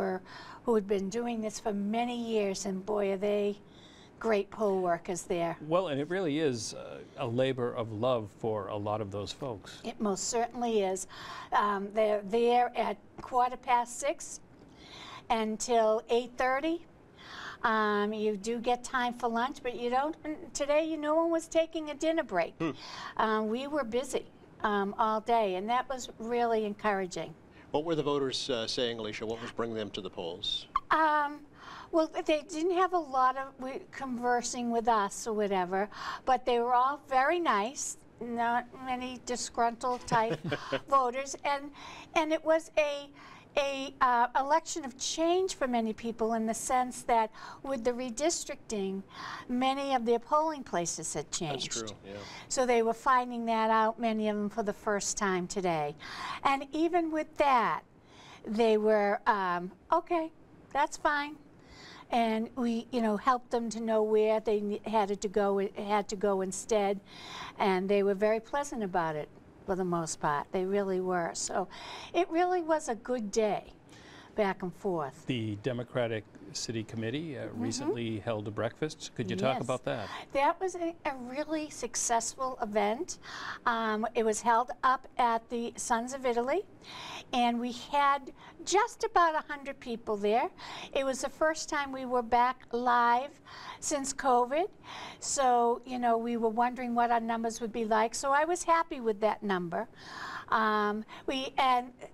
had been doing this for many years, and boy, are they great poll workers there. Well, and it really is a labor of love for a lot of those folks. It most certainly is. They're there at 6:15 until 8:30. You do get time for lunch, but you don't. Today, no one was taking a dinner break. We were busy all day, and that was really encouraging. What were the voters saying, Alicia? What was bringing them to the polls? Well, they didn't have a lot of conversing with us or whatever, but they were all very nice. Not many disgruntled type voters, and it was a election of change for many people, in the sense that with the redistricting, many of their polling places had changed. That's true, yeah. So they were finding that out, many of them for the first time today. And even with that, they were, okay, that's fine. And we, helped them to know where they had to go instead, and they were very pleasant about it for the most part. They really were. So it really was a good day, back and forth. The Democratic City Committee recently held a breakfast. Could you talk about that? That was a really successful event. It was held up at the Sons of Italy, and we had just about 100 people there. It was the first time we were back live since COVID, so we were wondering what our numbers would be like, so I was happy with that number. And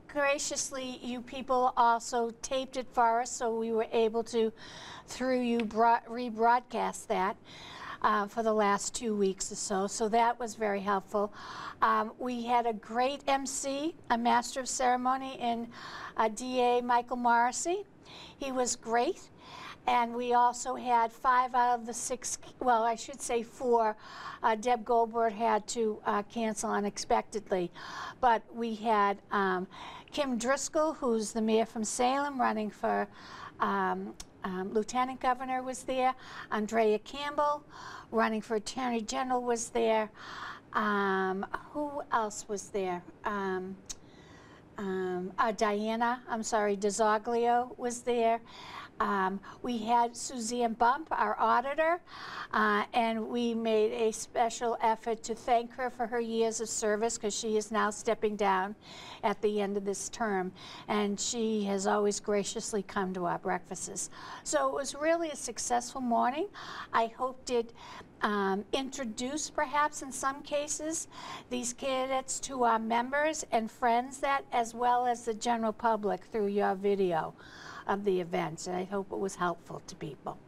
graciously, you people also taped it for us, so we were able to, through you, rebroadcast that for the last 2 weeks or so. So that was very helpful. We had a great MC, a master of ceremony in DA Michael Morrissey. He was great. And we also had 5 out of the 6, well, I should say 4. Deb Goldberg had to cancel unexpectedly. But we had Kim Driscoll, who's the mayor from Salem, running for lieutenant governor, was there. Andrea Campbell, running for attorney general, was there. Who else was there? Diana, DeZoglio was there. We had Suzanne Bump, our auditor, and we made a special effort to thank her for her years of service, because she is now stepping down at the end of this term, and she has always graciously come to our breakfasts. So it was really a successful morning. I hoped it introduced, perhaps in some cases, these candidates to our members and friends, that as well as the general public through your video of the events, and I hope it was helpful to people.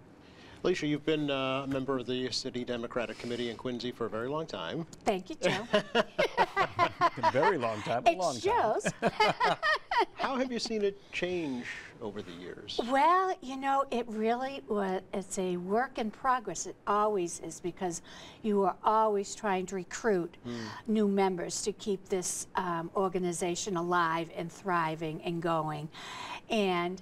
Alicia, you've been a member of the City Democratic Committee in Quincy for a very long time. Thank you, Joe. A very long time, a long time. It shows. How have you seen it change over the years? Well, it really was, it's a work in progress. It always is, because you are always trying to recruit new members to keep this organization alive and thriving and going. And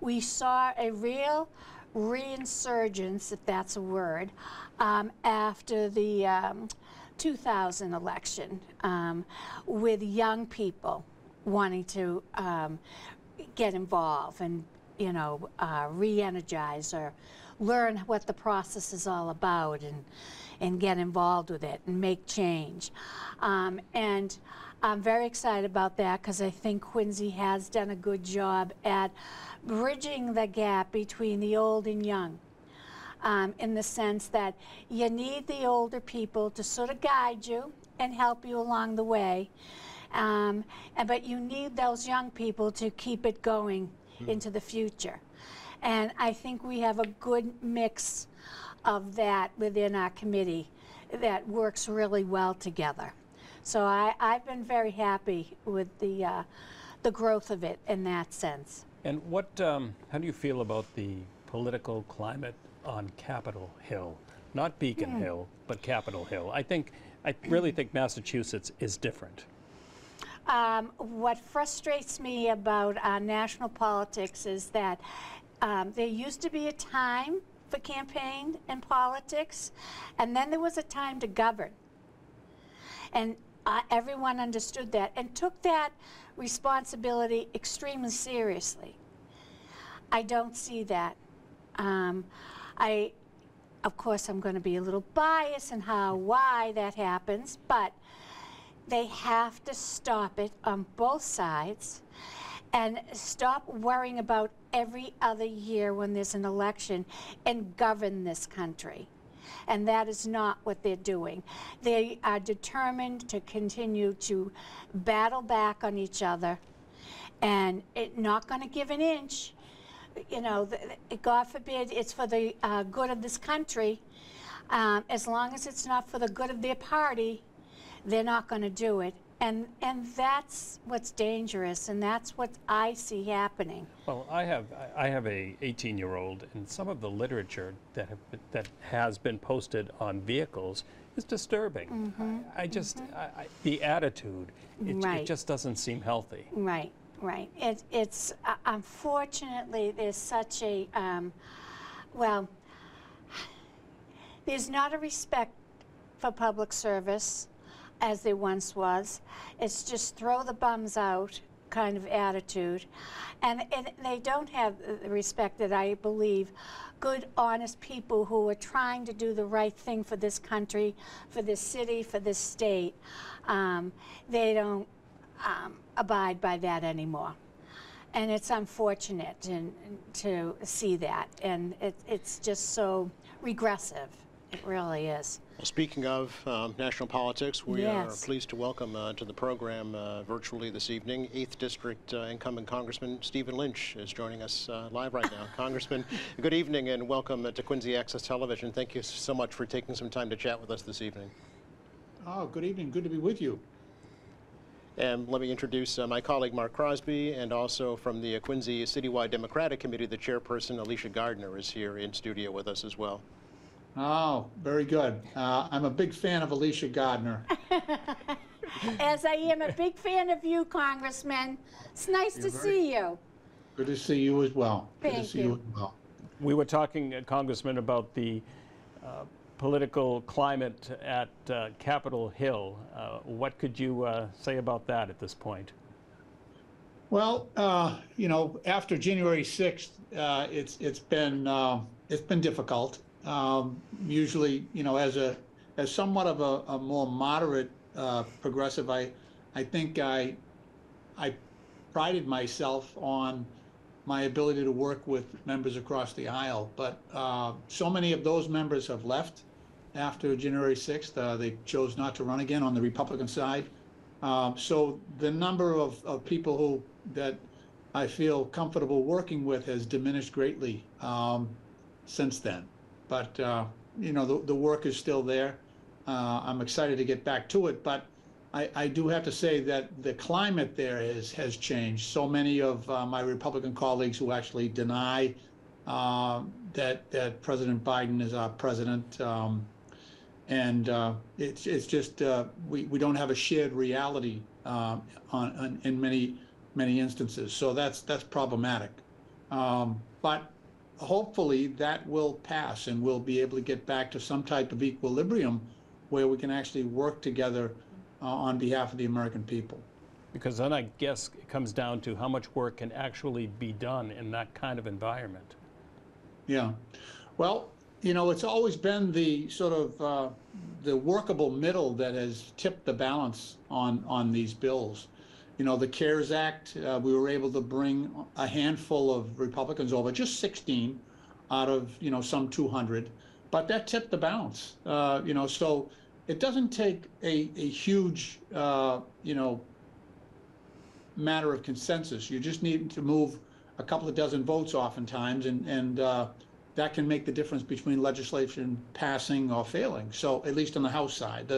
we saw a real reinsurgence, if that's a word, after the 2000 election, with young people wanting to get involved and re-energize or learn what the process is all about, and get involved with it and make change. And I'm very excited about that, because I think Quincy has done a good job at bridging the gap between the old and young, in the sense that you need the older people to sort of guide you and help you along the way, but you need those young people to keep it going into the future. And I think we have a good mix of that within our committee that works really well together. So I've been very happy with the growth of it in that sense. And what, how do you feel about the political climate on Capitol Hill? Not Beacon Hill, but Capitol Hill. I really think Massachusetts is different. What frustrates me about our national politics is that there used to be a time for campaign and politics, and then there was a time to govern. And everyone understood that and took that responsibility extremely seriously. I don't see that. Of course, I'm going to be a little biased in why that happens, but they have to stop it on both sides and stop worrying about every other year when there's an election and govern this country. And that is not what they're doing. They are determined to continue to battle back on each other, and it not going to give an inch. You know, God forbid it's for the good of this country. As long as it's not for the good of their party, they're not going to do it. And that's what's dangerous, and that's what I see happening. Well, I have a 18-year-old, and some of the literature that has been posted on vehicles is disturbing. Mm-hmm. I just the attitude, it just doesn't seem healthy. Right, right. It's unfortunately there's such a there's not a respect for public service as there once was. It's just throw the bums out kind of attitude. And they don't have the respect that I believe good, honest people who are trying to do the right thing for this country, for this city, for this state, they don't abide by that anymore. And it's unfortunate to see that. And it's just so regressive. It really is. Well, speaking of national politics, we are pleased to welcome to the program virtually this evening, 8th District incumbent Congressman Stephen Lynch is joining us live right now. Congressman, good evening and welcome to Quincy Access Television. Thank you so much for taking some time to chat with us this evening. Oh, good evening. Good to be with you. And let me introduce my colleague Mark Crosby, and also from the Quincy Citywide Democratic Committee, the chairperson Alicia Gardner is here in studio with us as well. Oh, very good. I'm a big fan of Alicia Gardner. As I am a big fan of you, Congressman. It's nice to see you. Good to see you as well. Thank you. We were talking, Congressman, about the political climate at Capitol Hill. What could you say about that at this point? Well, you know, after January 6th, it's been difficult. Usually, you know, as somewhat of a more moderate progressive, I think I prided myself on my ability to work with members across the aisle. But so many of those members have left after January 6th. They chose not to run again on the Republican side. So the number of people that I feel comfortable working with has diminished greatly since then. But, you know, the work is still there. I'm excited to get back to it, but I do have to say that the climate there has changed. So many of my Republican colleagues who actually deny that President Biden is our president, it's just we don't have a shared reality in many instances. So that's problematic. But hopefully that will pass, and we'll be able to get back to some type of equilibrium where we can actually work together on behalf of the American people. Because then I guess it comes down to how much work can actually be done in that kind of environment. Yeah. Well, you know, it's always been the sort of the workable middle that has tipped the balance on these bills. You know, the CARES Act, we were able to bring a handful of Republicans over, just 16 out of, you know, some 200, but that tipped the balance. You know, so it doesn't take a huge, you know, matter of consensus. You just need to move a couple of dozen votes oftentimes, and that can make the difference between legislation passing or failing. So at least on the House side,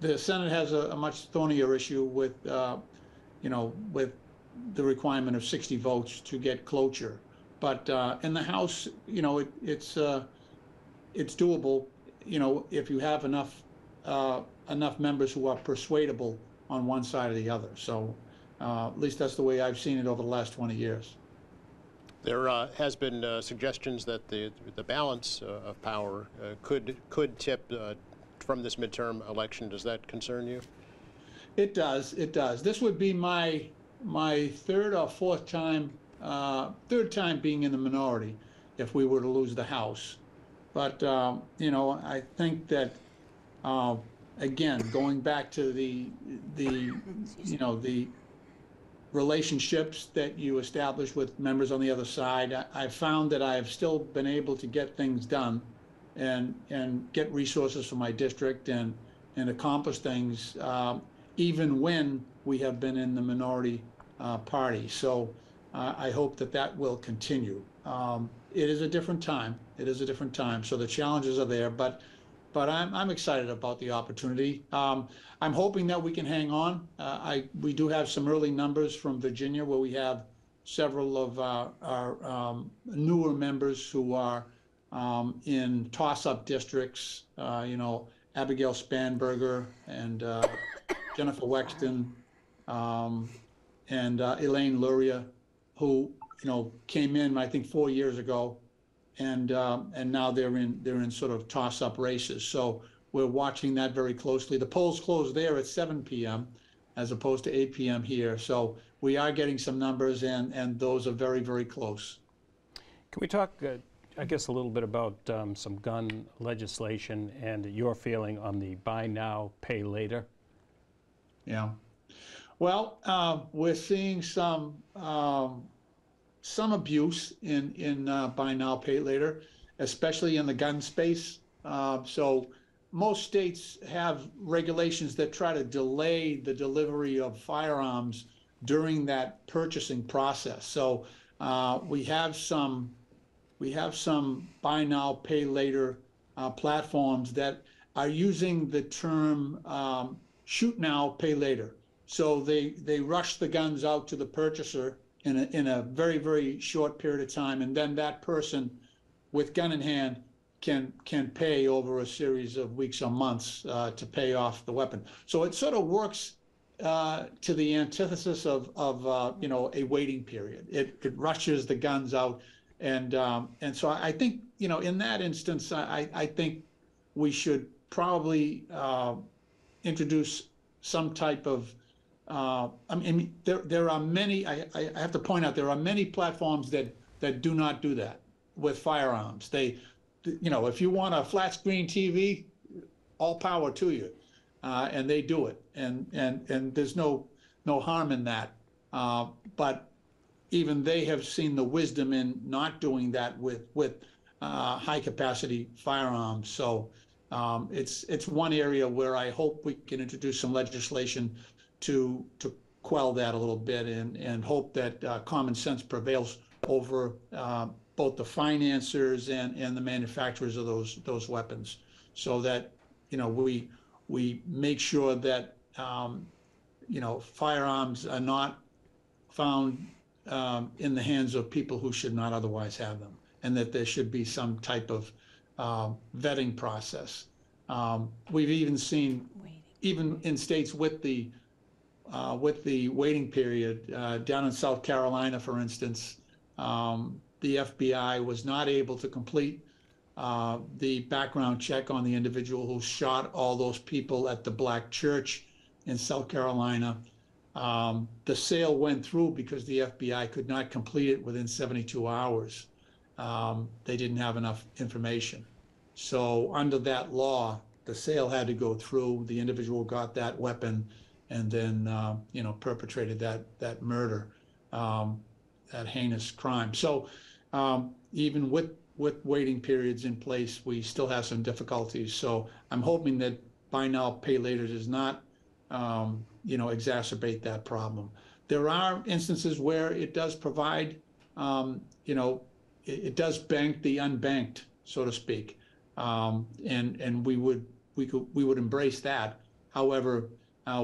the Senate has a much thornier issue with you know, with the requirement of 60 votes to get cloture. But in the House, you know, it's doable, you know, if you have enough members who are persuadable on one side or the other. So at least that's the way I've seen it over the last 20 years. There has been suggestions that the balance of power could tip from this midterm election. Does that concern you? It does. It does. This would be my third time being in the minority if we were to lose the House. But you know, I think that again, going back to the you know the relationships that you establish with members on the other side. I've found that I've still been able to get things done and get resources for my district and accomplish things even when we have been in the minority party. So I hope that that will continue. It is a different time. It is a different time. So the challenges are there, but I'm excited about the opportunity. I'm hoping that we can hang on. We do have some early numbers from Virginia where we have several of our newer members who are in toss-up districts. You know, Abigail Spanberger and Jennifer Wexton and Elaine Luria, who came in I think 4 years ago, and now they're in sort of toss-up races. So we're watching that very closely. The polls close there at 7 p.m. as opposed to 8 p.m. here. So we are getting some numbers, and those are very, very close. Can we talk, I guess, a little bit about some gun legislation and your feeling on the buy now, pay later? Yeah. Well, we're seeing some abuse in buy now, pay later, especially in the gun space. So most states have regulations that try to delay the delivery of firearms during that purchasing process. So we have some buy now, pay later platforms that are using the term shoot now, pay later. So they rush the guns out to the purchaser in a very, very short period of time, and then that person with gun in hand can pay over a series of weeks or months to pay off the weapon. So it sort of works to the antithesis of you know, a waiting period. It rushes the guns out, and so I think, you know, in that instance, I think we should probably introduce some type of I mean, there are many, I have to point out, there are many platforms that do not do that with firearms. They, you know, if you want a flat screen TV, all power to you, and they do it, and there's no harm in that. But even they have seen the wisdom in not doing that with high capacity firearms. So it's one area where I hope we can introduce some legislation to quell that a little bit, and hope that common sense prevails over both the financiers and the manufacturers of those weapons, so that, you know, we make sure that you know, firearms are not found in the hands of people who should not otherwise have them, and that there should be some type of vetting process. We've even seen, even in states with the waiting period, down in South Carolina, for instance, the FBI was not able to complete the background check on the individual who shot all those people at the black church in South Carolina. The sale went through because the FBI could not complete it within 72 hours. They didn't have enough information. So under that law, the sale had to go through. The individual got that weapon, and then you know, perpetrated that murder, that heinous crime. So even with waiting periods in place, we still have some difficulties. So I'm hoping that buy now, pay later does not you know, exacerbate that problem. There are instances where it does provide, you know, it does bank the unbanked, so to speak, and we would embrace that. However,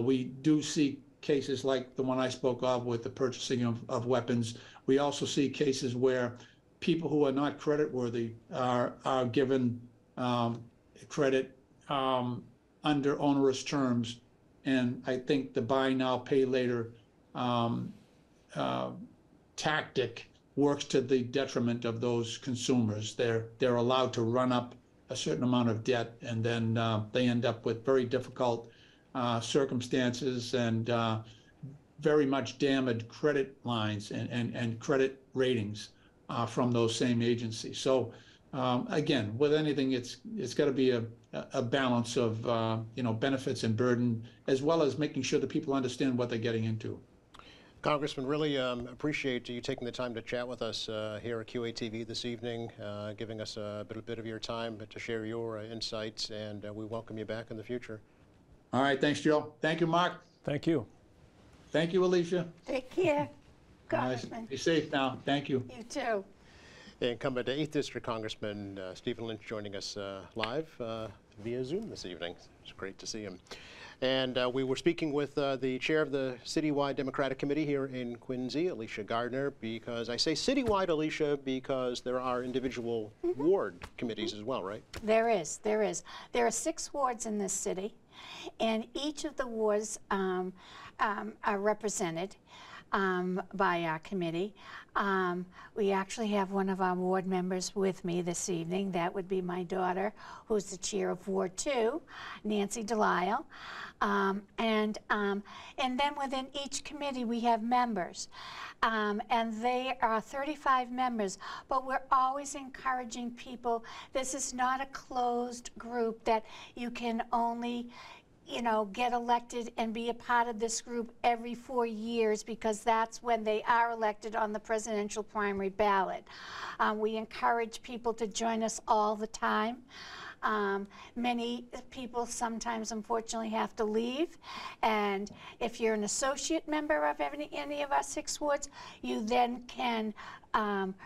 we do see cases like the one I spoke of with the purchasing of weapons. We also see cases where people who are not creditworthy are given credit under onerous terms. And I think the buy now, pay later tactic works to the detriment of those consumers. They're allowed to run up a certain amount of debt, and then they end up with very difficult circumstances and very much damaged credit lines and credit ratings from those same agencies. So again, with anything, it's got to be a balance of you know, benefits and burden, as well as making sure that people understand what they're getting into. Congressman, really appreciate you taking the time to chat with us here at QATV this evening, giving us a bit of your time to share your insights, and we welcome you back in the future. All right, thanks, Joe. Thank you, Mark. Thank you. Thank you, Alicia. Take care, Congressman. Be safe now. Thank you. You too. And incumbent 8th District Congressman Stephen Lynch joining us live via Zoom this evening. It's great to see him. And we were speaking with the chair of the Citywide Democratic Committee here in Quincy, Alicia Gardner, because I say citywide, Alicia, because there are individual ward committees as well, right? There is, there is. There are 6 wards in this city, and each of the wards are represented by our committee. We actually have one of our ward members with me this evening. That would be my daughter, who's the chair of Ward 2, Nancy DeLisle. And then within each committee we have members, and they are 35 members, but we're always encouraging people. This is not a closed group that you can only, you know, get elected and be a part of this group every 4 years, because that's when they are elected on the presidential primary ballot. We encourage people to join us all the time. Many people sometimes unfortunately have to leave, and if you're an associate member of any of our 6 wards, you then can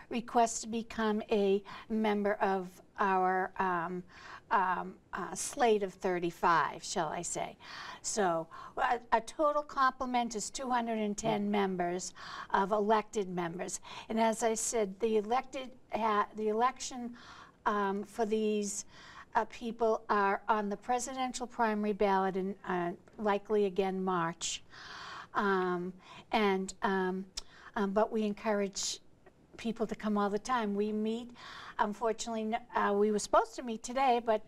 request to become a member of our slate of 35, shall I say. So a total complement is 210 members of elected members, and as I said, the election for these people are on the presidential primary ballot in likely again March, but we encourage people to come all the time. We meet, unfortunately, we were supposed to meet today, but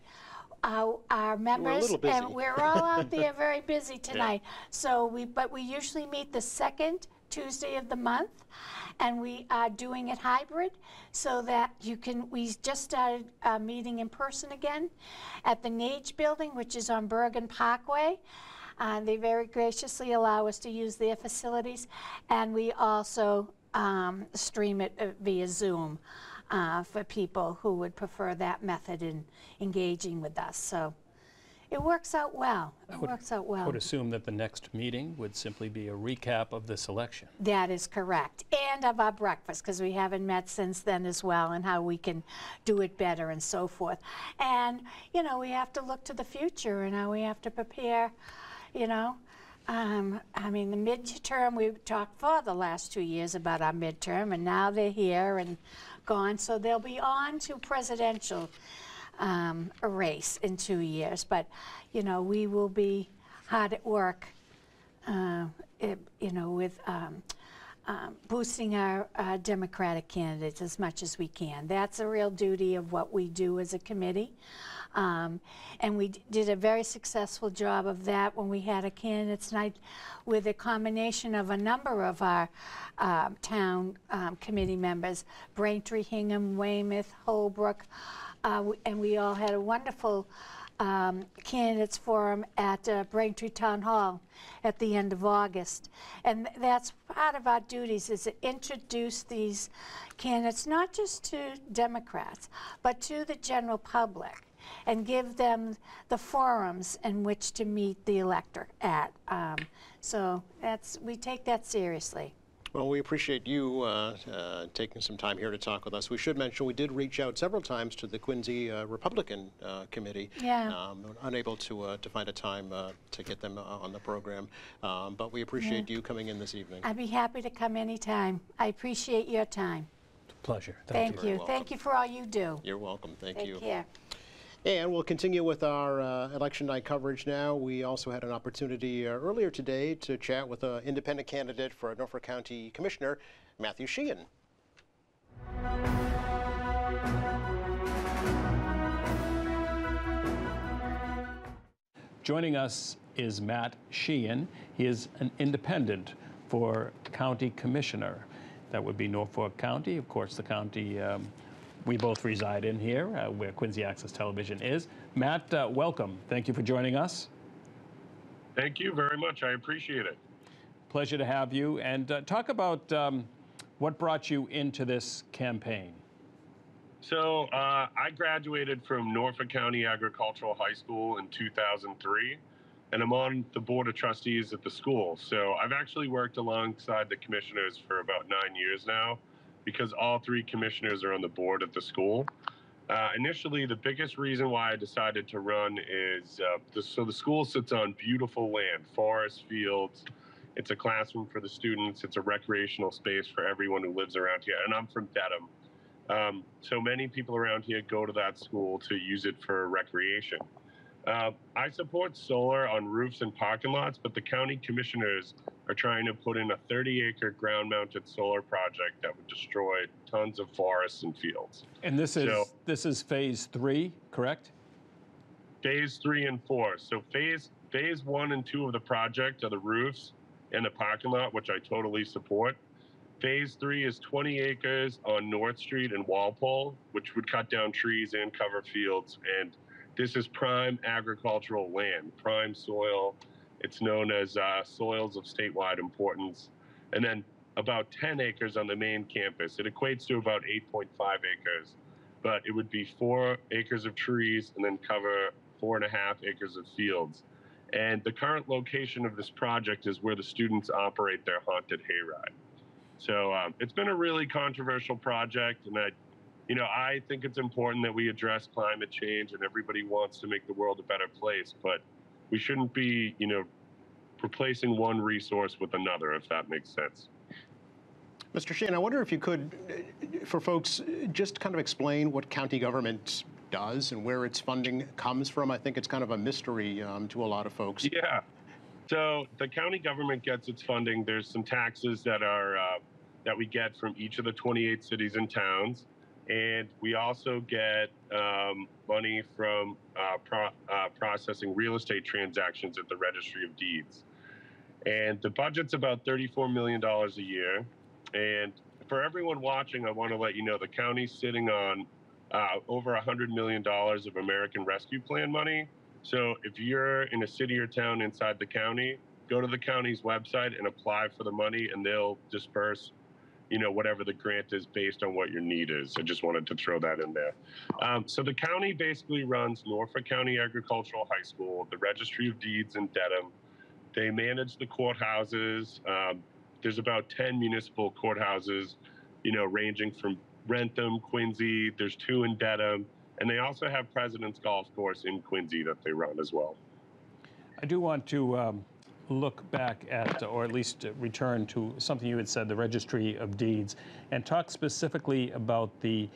our members, and we're all out there very busy tonight. Yeah. So we usually meet the second Tuesday of the month, and we are doing it hybrid so that you can, we just started meeting in person again at the Nage building, which is on Bergen Parkway. They very graciously allow us to use their facilities, and we also stream it via Zoom for people who would prefer that method in engaging with us. So it works out well. I would assume that the next meeting would simply be a recap of this election. That is correct, and of our breakfast, because we haven't met since then as well, and how we can do it better and so forth. And you know, we have to look to the future, and how we have to prepare, you know. I mean, the midterm, we talked for the last 2 years about our midterm, and now they're here and gone, so they'll be on to presidential a race in 2 years. But, you know, we will be hard at work, you know, with boosting our Democratic candidates as much as we can. That's a real duty of what we do as a committee. And we did a very successful job of that when we had a candidates night with a combination of a number of our town committee members, Braintree, Hingham, Weymouth, Holbrook, and we all had a wonderful candidates forum at Braintree Town Hall at the end of August. And that's part of our duties, is to introduce these candidates not just to Democrats, but to the general public, and give them the forums in which to meet the electorate at. So that's, we take that seriously. Well, we appreciate you taking some time here to talk with us. We should mention we did reach out several times to the Quincy Republican Committee, yeah. Unable to find a time to get them on the program. But we appreciate, yeah, you coming in this evening. I'd be happy to come anytime. I appreciate your time. It's a pleasure. Thank you. Welcome. Thank you for all you do. You're welcome. Thank you. Take care. And we'll continue with our election night coverage now. We also had an opportunity earlier today to chat with an independent candidate for Norfolk County Commissioner, Matthew Sheehan. Joining us is Matt Sheehan. He is an independent for county commissioner. That would be Norfolk County, of course, the county we both reside in here, where Quincy Access Television is. Matt, welcome. Thank you for joining us. Thank you very much. I appreciate it. Pleasure to have you. And talk about what brought you into this campaign. So I graduated from Norfolk County Agricultural High School in 2003, and I'm on the board of trustees at the school. So I've actually worked alongside the commissioners for about 9 years now, because all three commissioners are on the board at the school. Initially, the biggest reason why I decided to run is, so the school sits on beautiful land, forest, fields. It's a classroom for the students. It's a recreational space for everyone who lives around here. And I'm from Dedham. So many people around here go to that school to use it for recreation. I support solar on roofs and parking lots, but the county commissioners are trying to put in a 30-acre ground-mounted solar project that would destroy tons of forests and fields. And this is phase 3, correct? Phase 3 and 4. So phase 1 and 2 of the project are the roofs and the parking lot, which I totally support. Phase 3 is 20 acres on North Street and Walpole, which would cut down trees and cover fields. And this is prime agricultural land, prime soil. It's known as soils of statewide importance. And then about 10 acres on the main campus. It equates to about 8.5 acres, but it would be 4 acres of trees and then cover 4.5 acres of fields. And the current location of this project is where the students operate their haunted hayride. So it's been a really controversial project, and I think it's important that we address climate change, and everybody wants to make the world a better place, but we shouldn't be, replacing one resource with another, if that makes sense. Mr. Sheehan, I wonder if you could, for folks, just kind of explain what county government does and where its funding comes from. I think it's kind of a mystery to a lot of folks. Yeah. So the county government gets its funding. There's some taxes that are that we get from each of the 28 cities and towns, and we also get money from processing real estate transactions at the Registry of Deeds. And the budget's about $34 million a year. And for everyone watching, I want to let you know the county's sitting on over $100 million of American Rescue Plan money. So if you're in a city or town inside the county, go to the county's website and apply for the money, and they'll disperse, whatever the grant is based on what your need is. I just wanted to throw that in there. So the county basically runs Norfolk County Agricultural High School, the Registry of Deeds in Dedham. They manage the courthouses. There's about 10 municipal courthouses, ranging from Rentham, Quincy. There's 2 in Dedham. And they also have President's Golf Course in Quincy that they run as well. I do want to look back at, or at least return to something you had said, the Registry of Deeds, and talk specifically about the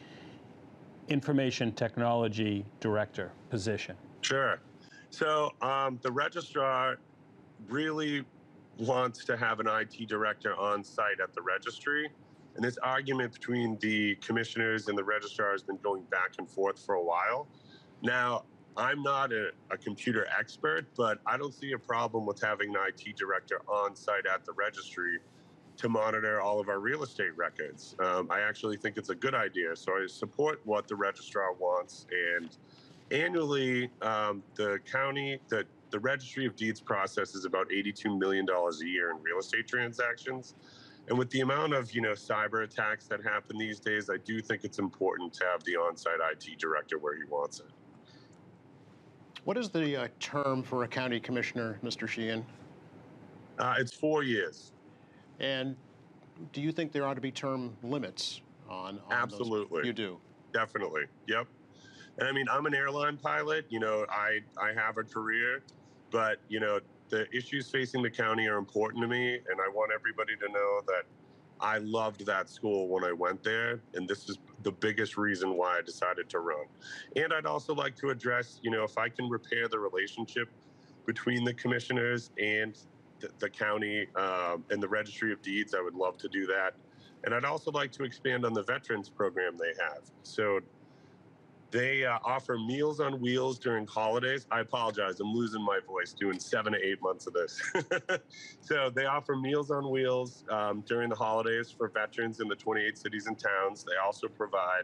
Information Technology Director position. Sure. So the registrar really wants to have an IT director on site at the registry. And this argument between the commissioners and the registrar has been going back and forth for a while. Now, I'm not a computer expert, but I don't see a problem with having an IT director on site at the registry to monitor all of our real estate records. I actually think it's a good idea. So I support what the registrar wants. And annually, the Registry of Deeds processes about $82 million a year in real estate transactions. And with the amount of, cyber attacks that happen these days, I do think it's important to have the on-site IT director where he wants it. What is the term for a county commissioner, Mr. Sheehan? It's 4 years. And do you think there ought to be term limits on Absolutely. Those? You do? Definitely, yep. And I mean, I'm an airline pilot, I have a career, but, the issues facing the county are important to me, and I want everybody to know that I loved that school when I went there, and this is the biggest reason why I decided to run. And I'd also like to address, if I can repair the relationship between the commissioners and the county and the Registry of Deeds, I would love to do that. And I'd also like to expand on the veterans program they have. So they offer Meals on Wheels during holidays. I apologize, I'm losing my voice doing 7 to 8 months of this. So they offer Meals on Wheels during the holidays for veterans in the 28 cities and towns. They also provide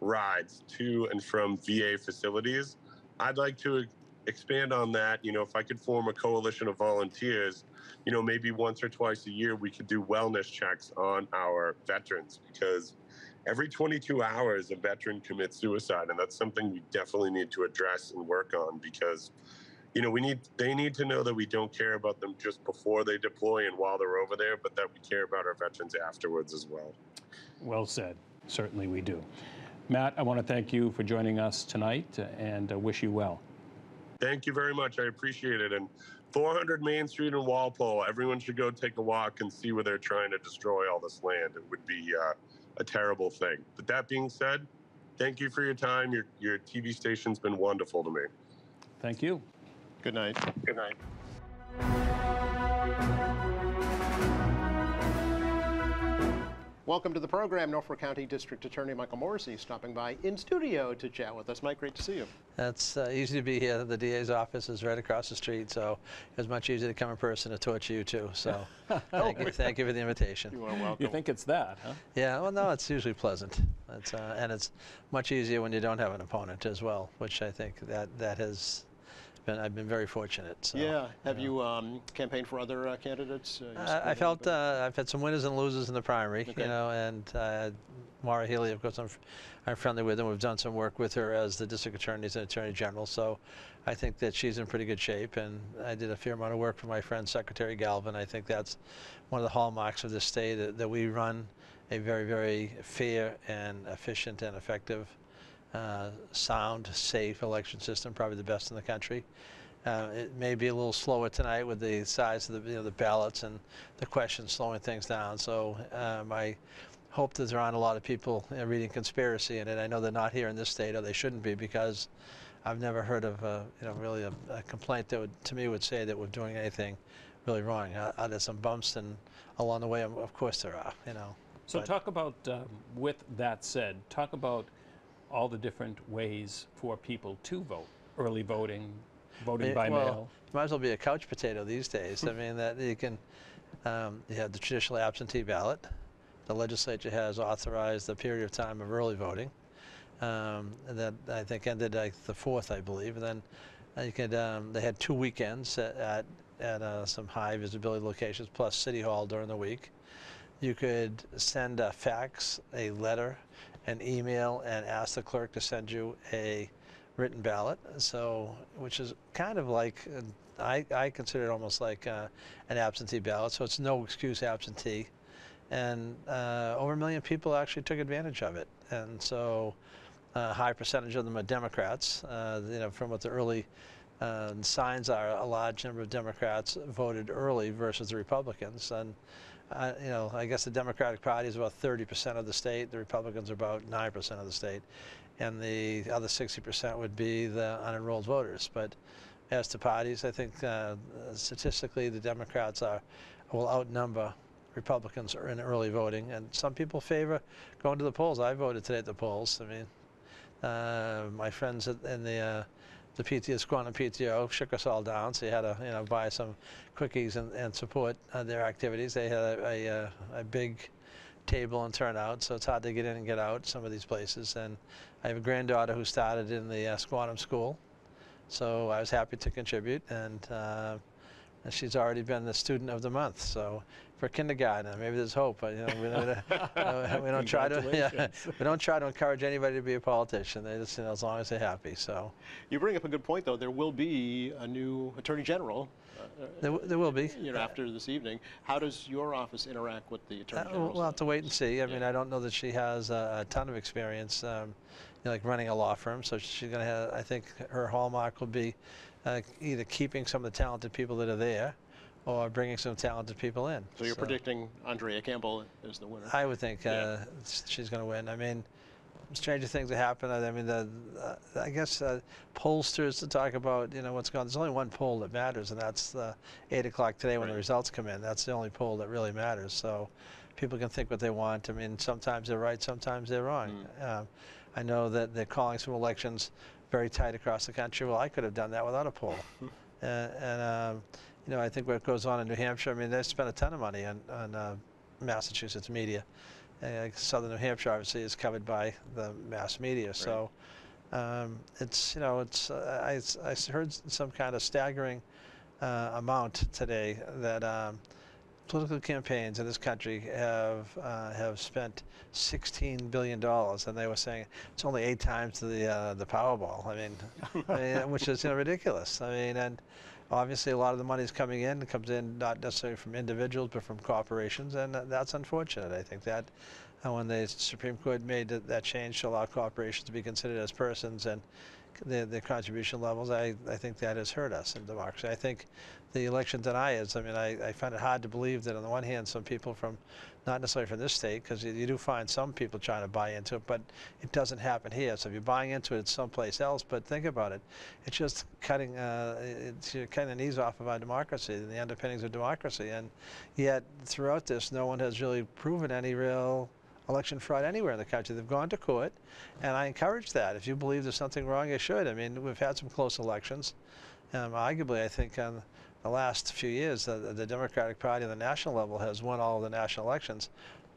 rides to and from VA facilities. I'd like to expand on that. You know, if I could form a coalition of volunteers, you know, maybe once or twice a year, we could do wellness checks on our veterans, because every 22 hours, a veteran commits suicide. And that's something we definitely need to address and work on, because, you know, they need to know that we don't care about them just before they deploy and while they're over there, but that we care about our veterans afterwards as well. Well said. Certainly we do. Matt, I want to thank you for joining us tonight and wish you well. Thank you very much. I appreciate it. And 400 Main Street in Walpole, everyone should go take a walk and see where they're trying to destroy all this land. It would be a terrible thing. But that being said, thank you for your time. Your TV station's been wonderful to me. Thank you. Good night. Good night. Welcome to the program. Norfolk County District Attorney Michael Morrissey stopping by in studio to chat with us. Mike, great to see you. It's easy to be here. The DA's office is right across the street, so it's much easier to come in person to torture you too. So thank you for the invitation. You are welcome. You think it's that, huh? Yeah, well, no, it's usually pleasant. It's, and it's much easier when you don't have an opponent as well, which I think that has... I've been very fortunate. So, yeah. Have you campaigned for other candidates? I felt I've had some winners and losers in the primary, okay. You know, and Maura Healey, of course, I'm friendly with, and we've done some work with her as the district attorneys and attorney general. So I think that she's in pretty good shape, and I did a fair amount of work for my friend Secretary Galvin. I think that's one of the hallmarks of this state, that we run a very, very fair and efficient and effective sound, safe election system, probably the best in the country. It may be a little slower tonight with the size of the, you know, the ballots and the questions slowing things down. So I hope that there aren't a lot of people reading conspiracy in it. I know they're not here in this state, or they shouldn't be, because I've never heard of you know, really a complaint that would, to me, would say that we're doing anything really wrong. There's some bumps, and along the way, of course, there are. You know. So but talk about. With that said, talk about all the different ways for people to vote. Early voting, voting by mail. Might as well be a couch potato these days. I mean, that you can, you have the traditional absentee ballot. The legislature has authorized the period of time of early voting. And that, I think, ended like the 4th, I believe. And then you could, they had 2 weekends at some high visibility locations, plus City Hall during the week. You could send a fax, a letter, an email, and ask the clerk to send you a written ballot. So, which is kind of like, I consider it almost like an absentee ballot. So it's no excuse absentee. And over 1 million people actually took advantage of it. And so a high percentage of them are Democrats. You know, from what the early signs are, a large number of Democrats voted early versus the Republicans. And you know, I guess the Democratic Party is about 30% of the state. The Republicans are about 9% of the state, and the other 60% would be the unenrolled voters. But as to parties, I think statistically the Democrats will outnumber Republicans in early voting, and some people favor going to the polls. I voted today at the polls. I mean, my friends in the PTO, Squantum PTO, shook us all down, so you had to, you know, buy some cookies and support their activities. They had a big table and turnout, so it's hard to get in and get out some of these places. And I have a granddaughter who started in the Squantum school, so I was happy to contribute. And she's already been the student of the month, so for kindergarten, maybe there's hope. You know, we don't try to encourage anybody to be a politician. They just, you know, as long as they're happy. So you bring up a good point, though. There will be a new attorney general. There will be. You know, after this evening, how does your office interact with the attorney general? We'll have to wait and see. I mean, I don't know that she has a ton of experience, you know, like running a law firm. So she's going to have. I think her hallmark will be either keeping some of the talented people that are there, or bringing some talented people in. So you're predicting Andrea Campbell is the winner. I would think she's going to win. I mean, stranger things have happened. I mean, I guess pollsters to talk about, you know, what's going on. There's only one poll that matters, and that's 8 o'clock today when the results come in. That's the only poll that really matters. So people can think what they want. I mean, sometimes they're right, sometimes they're wrong. I know that they're calling some elections very tight across the country. Well, I could have done that without a poll. You know, I think what goes on in New Hampshire, I mean, they spent a ton of money on Massachusetts media. Southern New Hampshire, obviously, is covered by the mass media. So It's, you know, it's, I heard some kind of staggering amount today that political campaigns in this country have spent $16 billion, and they were saying it's only 8 times the Powerball. I mean, which is, you know, ridiculous. I mean, and obviously a lot of the money is coming in. It comes in not necessarily from individuals, but from corporations, and that's unfortunate. I think that when the Supreme Court made that change to allow corporations to be considered as persons and the contribution levels, I think that has hurt us in democracy. I think the election deniers, I mean, I find it hard to believe that on the one hand some people from, not necessarily from this state, because you do find some people trying to buy into it, but it doesn't happen here. So if you're buying into it, it's someplace else. But think about it. It's just cutting, you're cutting the knees off of our democracy and the underpinnings of democracy. And yet throughout this, no one has really proven any real election fraud anywhere in the country. They've gone to court, and I encourage that. If you believe there's something wrong, you should. I mean, we've had some close elections. Arguably, I think on the last few years, the Democratic Party on the national level has won all of the national elections,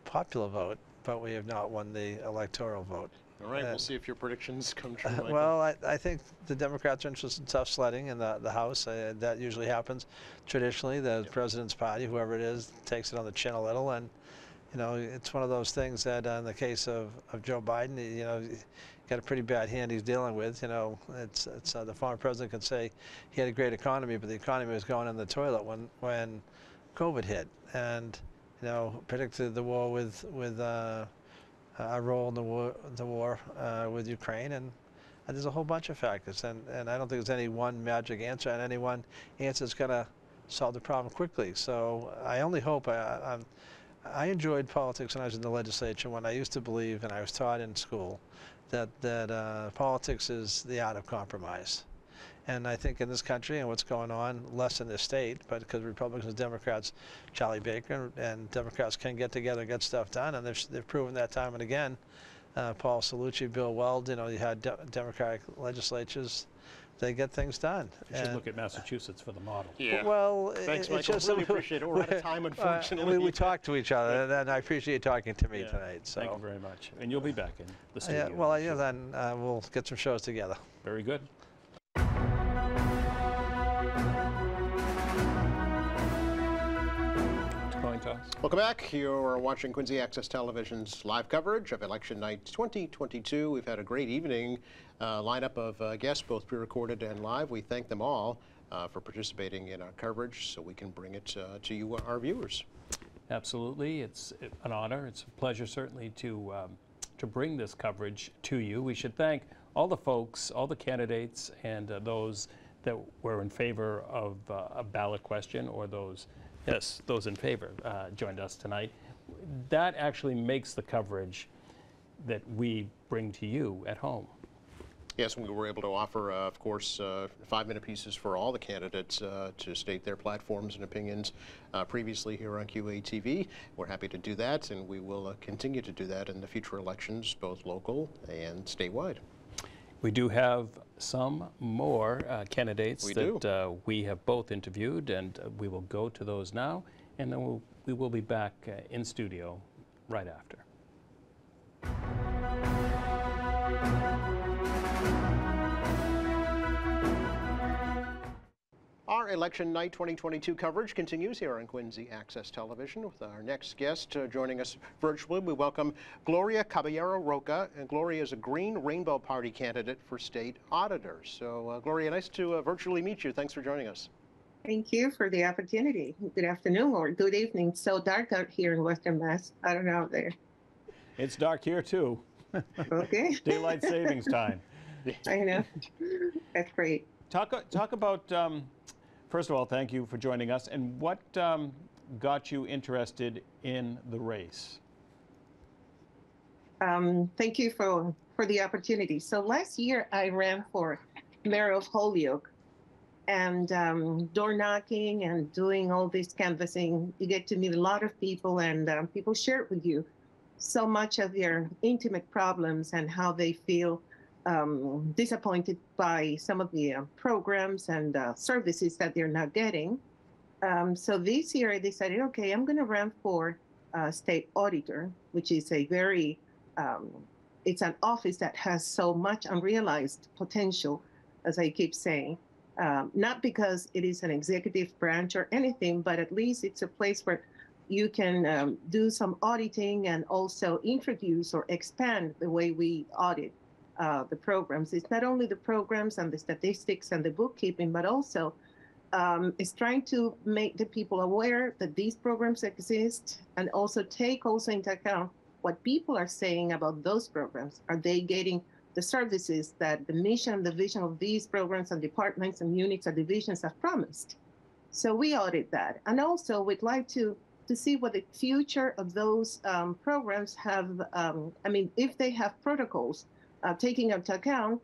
popular vote, but we have not won the electoral vote. All right, we'll see if your predictions come true. Well, I think the Democrats are interested in tough sledding in the House. That usually happens. Traditionally, the president's party, whoever it is, takes it on the chin a little, and you know, it's one of those things that in the case of Joe Biden, you know, he's got a pretty bad hand he's dealing with. You know, it's the former president can say he had a great economy, but the economy was going in the toilet when COVID hit. And, you know, predicted the war with our role in the war with Ukraine. And there's a whole bunch of factors. And I don't think there's any one magic answer, and any one answer is going to solve the problem quickly. So I only hope I enjoyed politics when I was in the legislature, when I used to believe, and I was taught in school, that politics is the art of compromise. And I think in this country and what's going on, less in this state, but because Republicans and Democrats, Charlie Baker and Democrats can get together and get stuff done, and they've proven that time and again. Paul Cellucci, Bill Weld, you know, you had Democratic legislatures. They get things done. You should look at Massachusetts for the model. Yeah. Well, thanks, Michael. Just, really appreciate it. We're out of time, unfortunately. We talked to each other, and I appreciate you talking to me tonight. So. Thank you very much. And you'll be back in the studio. Yeah, well, then we'll get some shows together. Very good. Welcome back. You're watching Quincy Access Television's live coverage of Election Night 2022. We've had a great evening lineup of guests, both pre-recorded and live. We thank them all for participating in our coverage so we can bring it to you, our viewers. Absolutely. It's an honor. It's a pleasure, certainly, to bring this coverage to you. We should thank all the folks, all the candidates, and those that were in favor of a ballot question, or those those in favor joined us tonight. That actually makes the coverage that we bring to you at home. Yes, we were able to offer, of course, 5-minute pieces for all the candidates to state their platforms and opinions previously here on QATV. We're happy to do that, and we will continue to do that in the future elections, both local and statewide. We do have some more candidates that we have both interviewed, and we will go to those now, and then we will be back in studio right after. Our Election Night 2022 coverage continues here on Quincy Access Television with our next guest joining us virtually. We welcome Gloria Caballero Roca, and Gloria is a Green Rainbow Party candidate for state auditor. So Gloria, nice to virtually meet you. Thanks for joining us. Thank you for the opportunity. Good afternoon or good evening. It's so dark out here in Western Mass. I don't know out there. It's dark here too. Okay. Daylight savings time. I know. That's great. Talk about first of all, thank you for joining us. And what got you interested in the race? Thank you for the opportunity. So last year I ran for mayor of Holyoke, and door knocking and doing all this canvassing, you get to meet a lot of people, and people share with you so much of their intimate problems and how they feel disappointed by some of the programs and services that they're not getting. So this year I decided, okay, I'm going to run for state auditor, which is a very it's an office that has so much unrealized potential, as I keep saying, not because it is an executive branch or anything, but at least it's a place where you can do some auditing and also introduce or expand the way we audit the programs. It's not only the programs and the statistics and the bookkeeping, but also it's trying to make the people aware that these programs exist and also take into account what people are saying about those programs. Are they getting the services that the mission and the vision of these programs and departments and units or divisions have promised? So we audit that. And also we'd like to see what the future of those programs have, I mean, if they have protocols, taking into account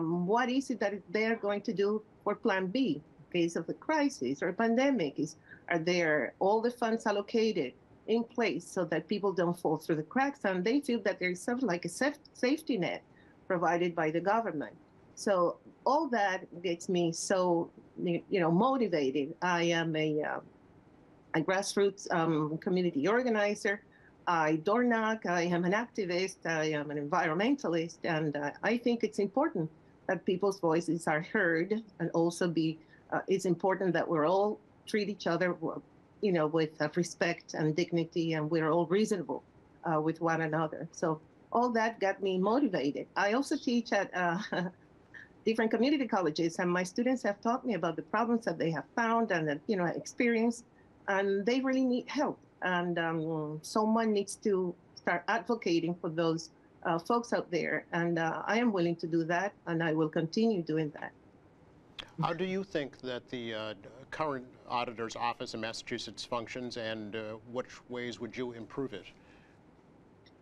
what is it that they're going to do for Plan B in case of a crisis or a pandemic. Are there all the funds allocated in place so that people don't fall through the cracks and they feel that there's something like a safety net provided by the government? So all that gets me so, you know, motivated. I am a grassroots community organizer. I door knock. I am an activist. I am an environmentalist, and I think it's important that people's voices are heard, and also be. It's important that we're all treat each other, you know, with respect and dignity, and we're all reasonable with one another. So all that got me motivated. I also teach at different community colleges, and my students have taught me about the problems that they have found and, you know, experienced, and they really need help. And someone needs to start advocating for those folks out there. And I am willing to do that, and I will continue doing that. How do you think that the current auditor's office in Massachusetts functions, and which ways would you improve it?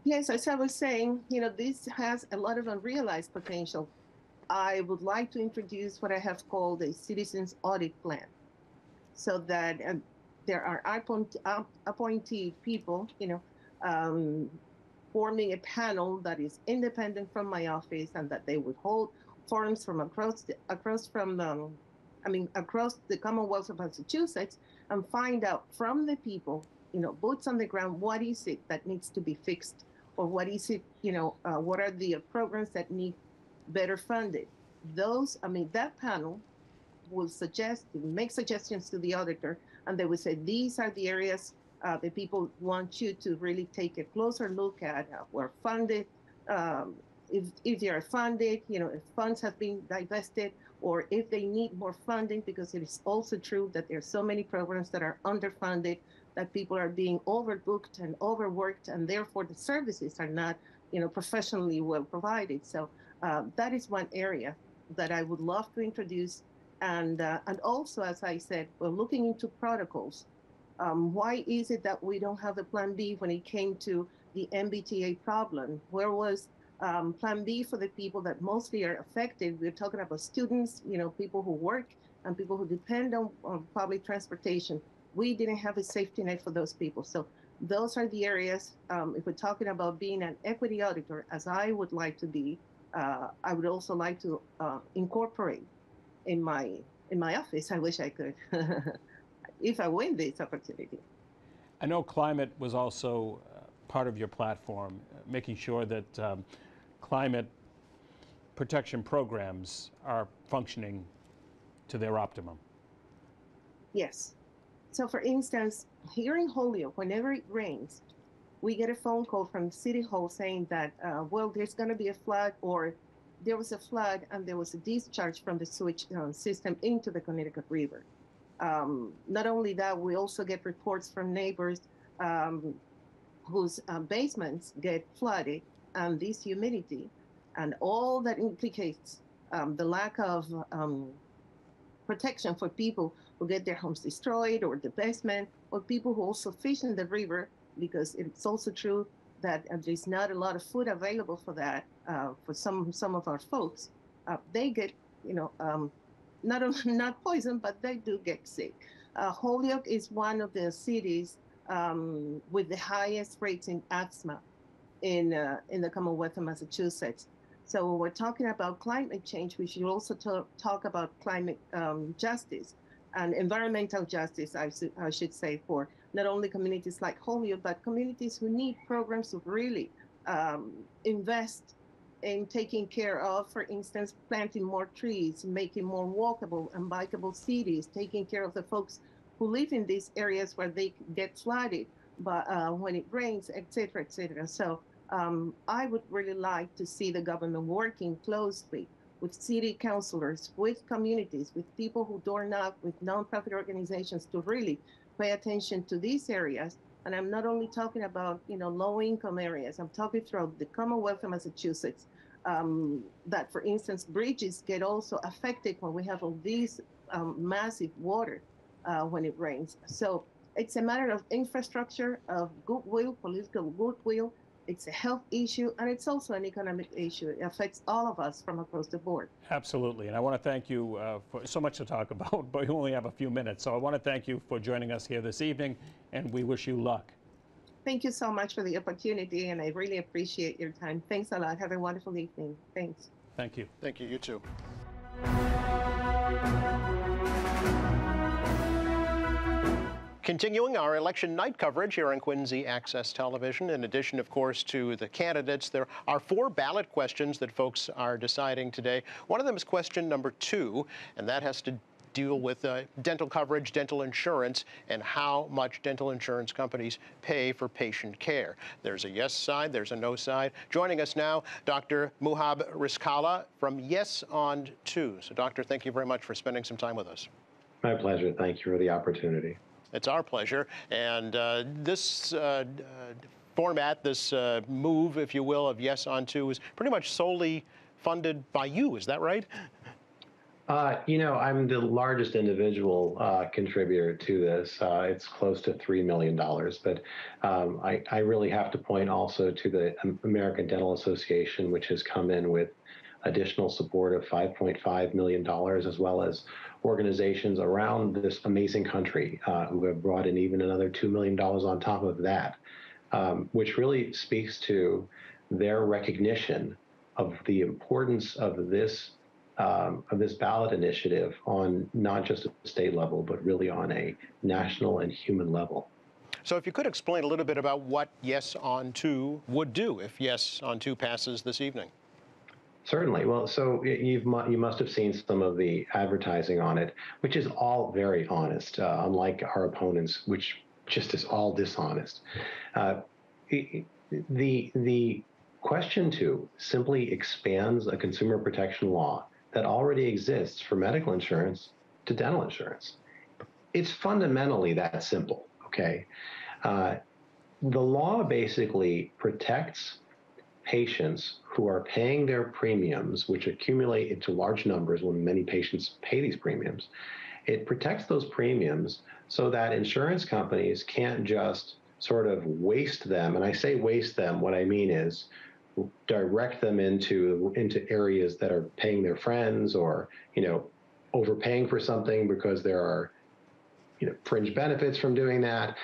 Yes, as I was saying, you know, this has a lot of unrealized potential. I would like to introduce what I have called a citizens audit plan, so that there are appointee people, you know, forming a panel that is independent from my office, and that they would hold forums from across the Commonwealth of Massachusetts, and find out from the people, you know, boots on the ground, what is it that needs to be fixed, or what is it, you know, what are the programs that need better funded? Those, I mean, that panel will suggest, make suggestions to the auditor, and they will say, these are the areas that people want you to really take a closer look at, were funded, if they are funded, you know, if funds have been divested, or if they need more funding, because it is also true that there are so many programs that are underfunded, that people are being overbooked and overworked, and therefore the services are not, you know, professionally well provided. So that is one area that I would love to introduce. And also, as I said, we're looking into protocols. Why is it that we don't have a Plan B when it came to the MBTA problem? Where was Plan B for the people that mostly are affected? We're talking about students, you know, people who work and people who depend on public transportation. We didn't have a safety net for those people. So those are the areas, if we're talking about being an equity auditor, as I would like to be, I would also like to incorporate in my office. I wish I could, if I win this opportunity. I know climate was also part of your platform, making sure that climate protection programs are functioning to their optimum. Yes. So for instance, here in Holyoke, whenever it rains, we get a phone call from City Hall saying that, well, there's going to be a flood, or there was a flood and there was a discharge from the sewage system into the Connecticut River. Not only that, we also get reports from neighbors whose basements get flooded, and this humidity and all that implicates the lack of protection for people who get their homes destroyed, or the basement, or people who also fish in the river, because it's also true that there's not a lot of food available for that, for some of our folks. They get, you know, not poisoned, but they do get sick. Holyoke is one of the cities with the highest rates in asthma in the Commonwealth of Massachusetts. So when we're talking about climate change, we should also talk about climate justice and environmental justice, I should say, for not only communities like Holyoke, but communities who need programs to really invest and taking care of, for instance, planting more trees, making more walkable and bikeable cities, taking care of the folks who live in these areas where they get flooded but when it rains, et cetera, et cetera. So I would really like to see the government working closely with city councilors, with communities, with people who do not, with nonprofit organizations to really pay attention to these areas. And I'm not only talking about, you know, low-income areas. I'm talking throughout the Commonwealth of Massachusetts, that, for instance, bridges get also affected when we have all these massive water when it rains. So it's a matter of infrastructure, of goodwill, political goodwill. It's a health issue, and it's also an economic issue. It affects all of us from across the board. Absolutely, and I want to thank you for so much to talk about, but we only have a few minutes. So I want to thank you for joining us here this evening, and we wish you luck. Thank you so much for the opportunity, and I really appreciate your time. Thanks a lot. Have a wonderful evening. Thanks. Thank you. Thank you. You too. Continuing our election night coverage here on Quincy Access Television, in addition, of course, to the candidates, there are four ballot questions that folks are deciding today. One of them is question number 2, and that has to deal with dental coverage, dental insurance, and how much dental insurance companies pay for patient care. There's a yes side, there's a no side. Joining us now, Dr. Mouhab Rizkallah from Yes on 2. So, Doctor, thank you very much for spending some time with us. My pleasure. Thank you for the opportunity. It's our pleasure, and this format, this move, if you will, of Yes on 2 is pretty much solely funded by you, is that right? You know, I'm the largest individual contributor to this. It's close to $3 million, but I really have to point also to the American Dental Association, which has come in with additional support of $5.5 million, as well as organizations around this amazing country who have brought in even another $2 million on top of that, which really speaks to their recognition of the importance of this ballot initiative on not just a state level, but really on a national and human level. So if you could explain a little bit about what Yes on 2 would do if Yes on 2 passes this evening. Certainly. Well, so you must have seen some of the advertising on it, which is all very honest, unlike our opponents, which just is all dishonest. The question 2 simply expands a consumer protection law that already exists for medical insurance to dental insurance. It's fundamentally that simple, okay? The law basically protects patients who are paying their premiums, which accumulate into large numbers when many patients pay these premiums. It protects those premiums so that insurance companies can't just sort of waste them. And I say waste them, what I mean is direct them into areas that are paying their friends or, you know, overpaying for something because there are, you know, fringe benefits from doing that.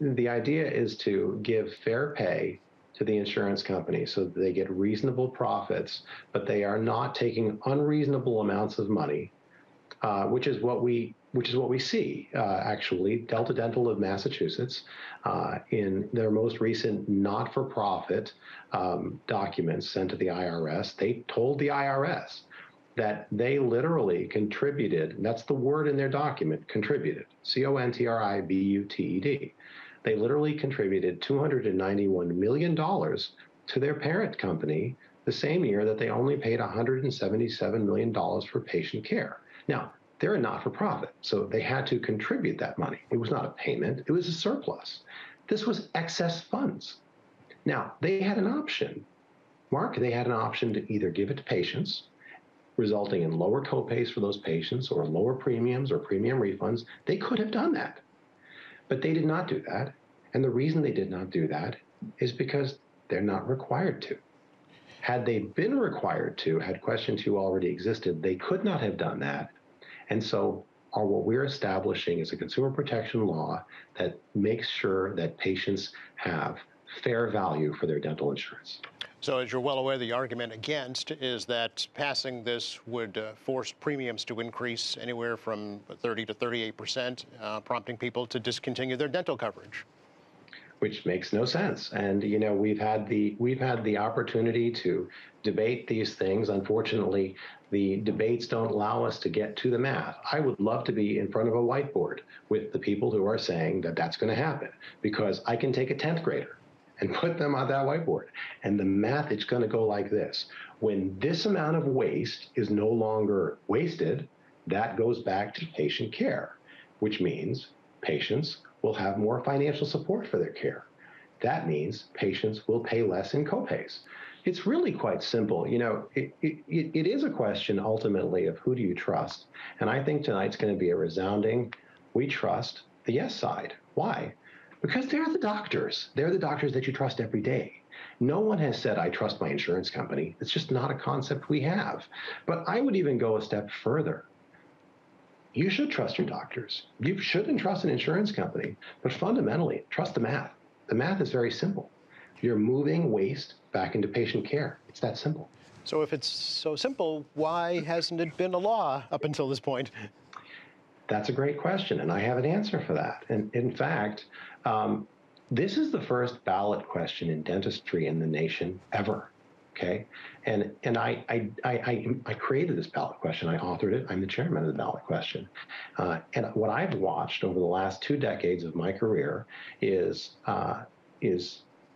The idea is to give fair pay to the insurance company so that they get reasonable profits, but they are not taking unreasonable amounts of money, which is what we see actually. Delta Dental of Massachusetts, in their most recent not-for-profit documents sent to the IRS, they told the IRS that they literally contributed. That's the word in their document: contributed. C-O-N-T-R-I-B-U-T-E-D. They literally contributed $291 million to their parent company the same year that they only paid $177 million for patient care. Now, they're a not-for-profit, so they had to contribute that money. It was not a payment. It was a surplus. This was excess funds. Now, they had an option. Mark, they had an option to either give it to patients, resulting in lower copays for those patients or lower premiums or premium refunds. They could have done that. But they did not do that, and the reason they did not do that is because they're not required to. Had they been required to, had question 2 already existed, they could not have done that. And so what we're establishing is a consumer protection law that makes sure that patients have fair value for their dental insurance. So as you're well aware, the argument against is that passing this would force premiums to increase anywhere from 30 to 38%, prompting people to discontinue their dental coverage. which makes no sense. And, you know, we've had the opportunity to debate these things. Unfortunately, the debates don't allow us to get to the math. I would love to be in front of a whiteboard with the people who are saying that that's going to happen, because I can take a 10th grader and put them on that whiteboard. And the math, it's going to go like this. When this amount of waste is no longer wasted, that goes back to patient care, which means patients will have more financial support for their care. That means patients will pay less in copays. It's really quite simple. You know, it is a question ultimately of who do you trust? And I think tonight's going to be a resounding, we trust the yes side. Why? Because they're the doctors. They're the doctors that you trust every day. No one has said, I trust my insurance company. It's just not a concept we have. But I would even go a step further. You should trust your doctors. You shouldn't trust an insurance company. But fundamentally, trust the math. The math is very simple. You're moving waste back into patient care. It's that simple. So if it's so simple, why hasn't it been a law up until this point? That's a great question, and I have an answer for that. And in fact, this is the first ballot question in dentistry in the nation ever, okay? And I created this ballot question. I authored it. I'm the chairman of the ballot question. And what I've watched over the last 2 decades of my career is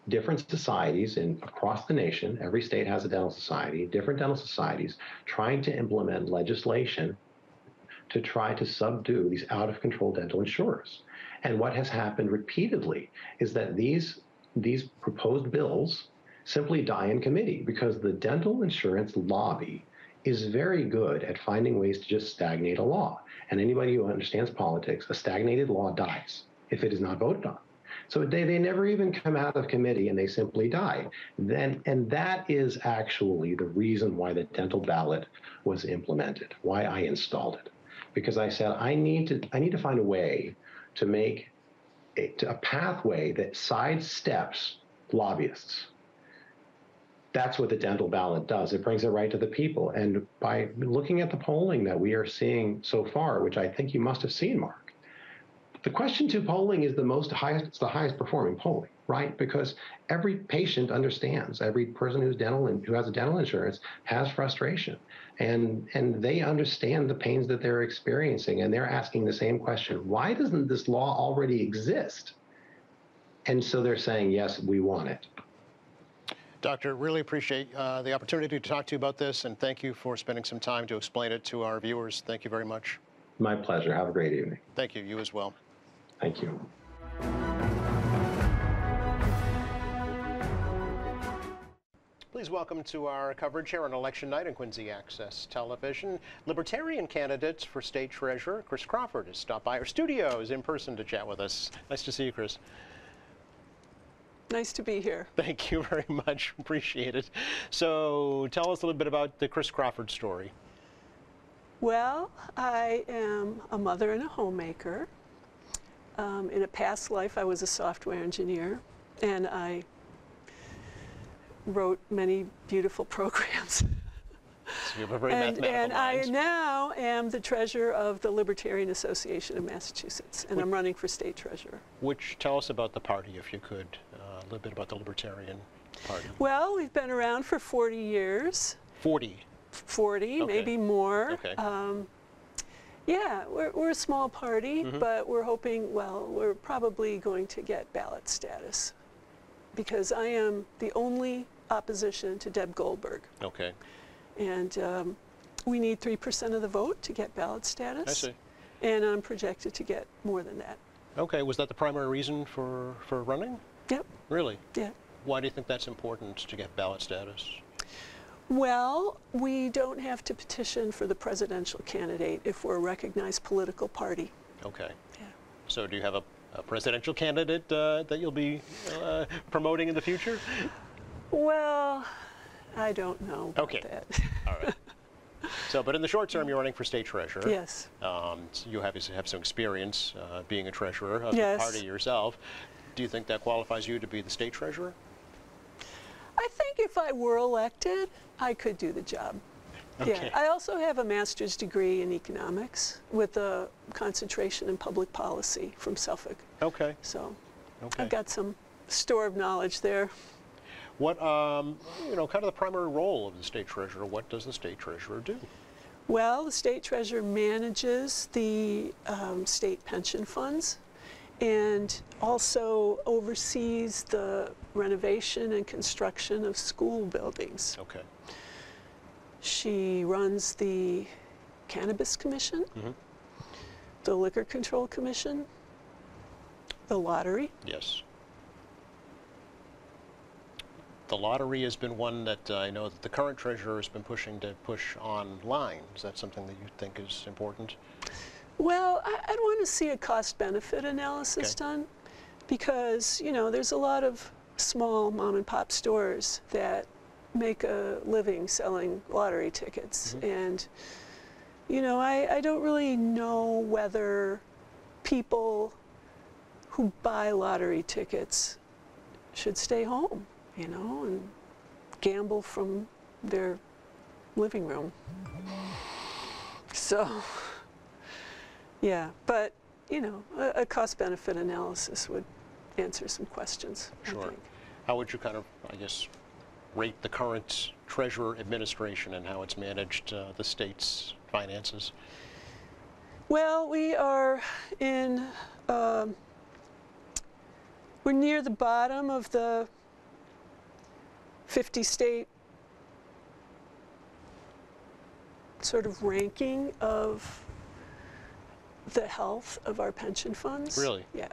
different societies across the nation. Every state has a dental society, different dental societies trying to implement legislation to try to subdue these out-of-control dental insurers. And what has happened repeatedly is that these proposed bills simply die in committee because the dental insurance lobby is very good at finding ways to just stagnate a law. And anybody who understands politics, a stagnated law dies if it is not voted on. So they never even come out of committee and they simply die. And that is actually the reason why the dental ballot was implemented, why I installed it. Because I said, I need to find a way to make a pathway that sidesteps lobbyists. That's what the dental ballot does. It brings it right to the people. And by looking at the polling that we are seeing so far, which I think you must have seen, Mark, the question two polling is the highest performing polling, right? Because every patient understands, every person who's dental and who has a dental insurance has frustration, and they understand the pains that they're experiencing, and they're asking the same question: why doesn't this law already exist? And so they're saying, yes, we want it. Doctor, really appreciate the opportunity to talk to you about this, and thank you for spending some time to explain it to our viewers. Thank you very much. My pleasure. Have a great evening. Thank you. You as well. Thank you. Please welcome to our coverage here on election night on Quincy Access Television, Libertarian candidates for state treasurer Chris Crawford has stopped by our studios in person to chat with us. Nice to see you, Chris. Nice to be here. Thank you very much. Appreciate it. So tell us a little bit about the Chris Crawford story. Well, I am a mother and a homemaker. In a past life, I was a software engineer, and I wrote many beautiful programs. So you have a very mathematical mind. I now am the treasurer of the Libertarian Association of Massachusetts, and I'm running for state treasurer. Tell us about the party, if you could, a little bit about the Libertarian Party. Well, we've been around for 40 years. 40, okay. Maybe more. Okay. Yeah, we're a small party, mm-hmm. but we're hoping, well, we're probably going to get ballot status because I am the only opposition to Deb Goldberg. Okay. And we need 3% of the vote to get ballot status. I see. And I'm projected to get more than that. Okay, was that the primary reason for running? Yep. Really? Yeah. Why do you think that's important to get ballot status? Well, we don't have to petition for the presidential candidate if we're a recognized political party. Okay. Yeah. So do you have a presidential candidate that you'll be promoting in the future? Well, I don't know about that. All right. So, but in the short term, you're running for state treasurer. Yes. So you have some experience being a treasurer of the party yourself. Do you think that qualifies you to be the state treasurer? I think if I were elected, I could do the job. Okay. Yeah. I also have a master's degree in economics with a concentration in public policy from Suffolk. Okay. So I've got some store of knowledge there. What, you know, kind of the primary role of the state treasurer, what does the state treasurer do? Well, the state treasurer manages the state pension funds and also oversees the renovation and construction of school buildings. Okay. She runs the Cannabis Commission, mm-hmm. the Liquor Control Commission, the lottery. Yes. The lottery has been one that I know that the current treasurer has been pushing to push online. Is that something that you think is important? Well, I'd want to see a cost-benefit analysis done, because, you know, there's a lot of small mom-and-pop stores that make a living selling lottery tickets. Mm-hmm. And, you know, I don't really know whether people who buy lottery tickets should stay home, you know, and gamble from their living room. So, yeah, but, you know, a cost-benefit analysis would answer some questions. Sure. I think. How would you kind of, I guess, rate the current treasurer administration and how it's managed the state's finances? Well, we are in, we're near the bottom of the 50-state sort of ranking of the health of our pension funds. Really? Yeah.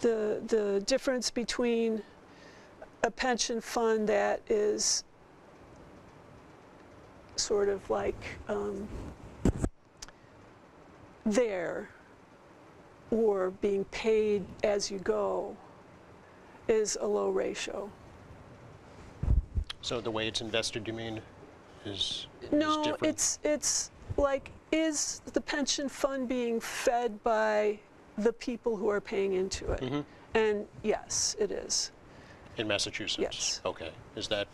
The difference between a pension fund that is sort of like there or being paid as you go is a low ratio. So the way it's invested, you mean, is different? No, it's like, is the pension fund being fed by the people who are paying into it? Mm-hmm. And yes, it is. In Massachusetts? Yes. Okay. Is that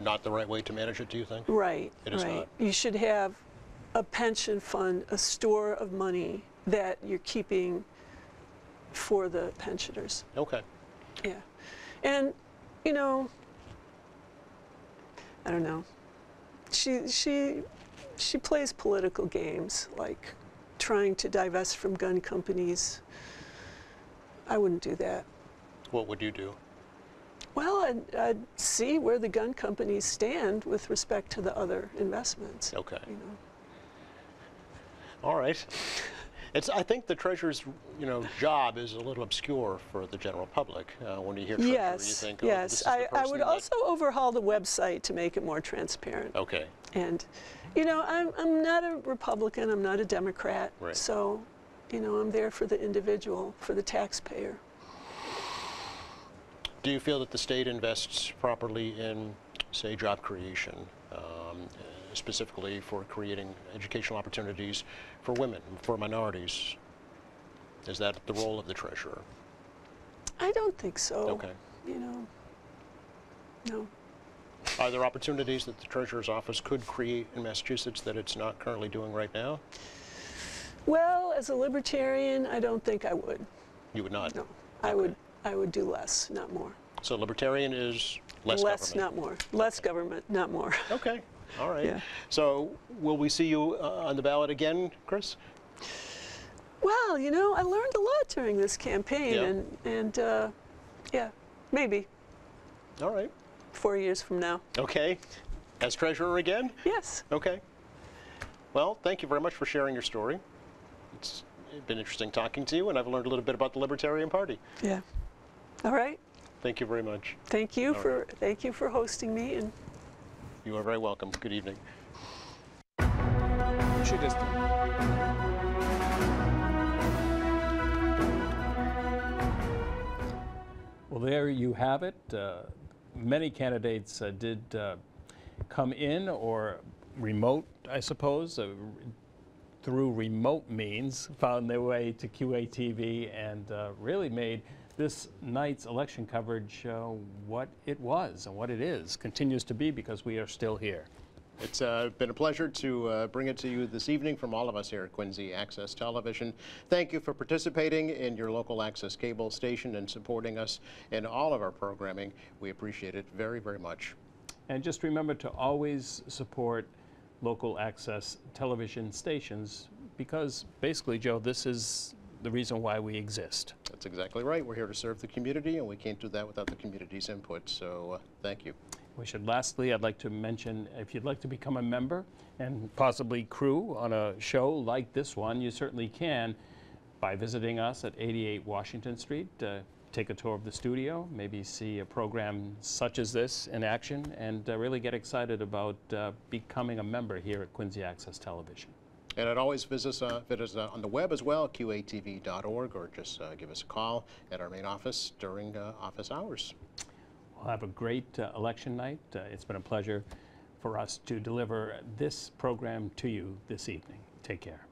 not the right way to manage it, do you think? Right. It is not. You should have a pension fund, a store of money that you're keeping for the pensioners. Okay. Yeah. And, you know, I don't know. She plays political games, like trying to divest from gun companies. I wouldn't do that. What would you do? Well, I'd see where the gun companies stand with respect to the other investments. Okay. You know. All right. It's, I think the treasurer's, you know, job is a little obscure for the general public. When you hear treasurer, you think, oh, this is the person. I would also overhaul the website to make it more transparent. Okay. And, you know, I'm not a Republican, I'm not a Democrat. Right. So, you know, I'm there for the individual, for the taxpayer. Do you feel that the state invests properly in, say, job creation? Specifically for creating educational opportunities for women, for minorities. Is that the role of the treasurer? I don't think so. Okay. You know, no. Are there opportunities that the treasurer's office could create in Massachusetts that it's not currently doing right now? Well, as a libertarian, I don't think I would. You would not? No. Okay. I would do less, not more. So libertarian is less government? Less, not more. Less government, not more. Okay. All right. Yeah. So will we see you on the ballot again, Chris? Well, you know, I learned a lot during this campaign, and yeah, maybe. All right. 4 years from now. Okay. As treasurer again? Yes. Okay. Well, thank you very much for sharing your story. It's been interesting talking to you, and I've learned a little bit about the Libertarian Party. Yeah. All right. Thank you very much. Thank you for hosting me. And you are very welcome. Good evening. Well, there you have it. Many candidates did come in or remote, I suppose, through remote means, found their way to QATV and really made this night's election coverage what it was and what it is, continues to be, because we are still here. It's been a pleasure to bring it to you this evening from all of us here at Quincy Access Television. Thank you for participating in your local access cable station and supporting us in all of our programming. We appreciate it very, very much. And just remember to always support local access television stations because basically, Joe, this is the reason why we exist. That's exactly right. We're here to serve the community, and we can't do that without the community's input. So thank you. We should lastly, I'd like to mention, if you'd like to become a member and possibly crew on a show like this one, you certainly can by visiting us at 88 Washington Street. Take a tour of the studio, maybe see a program such as this in action, and really get excited about becoming a member here at Quincy Access Television. And it always visit us on the web as well, qatv.org, or just give us a call at our main office during office hours. We'll have a great election night. It's been a pleasure for us to deliver this program to you this evening. Take care.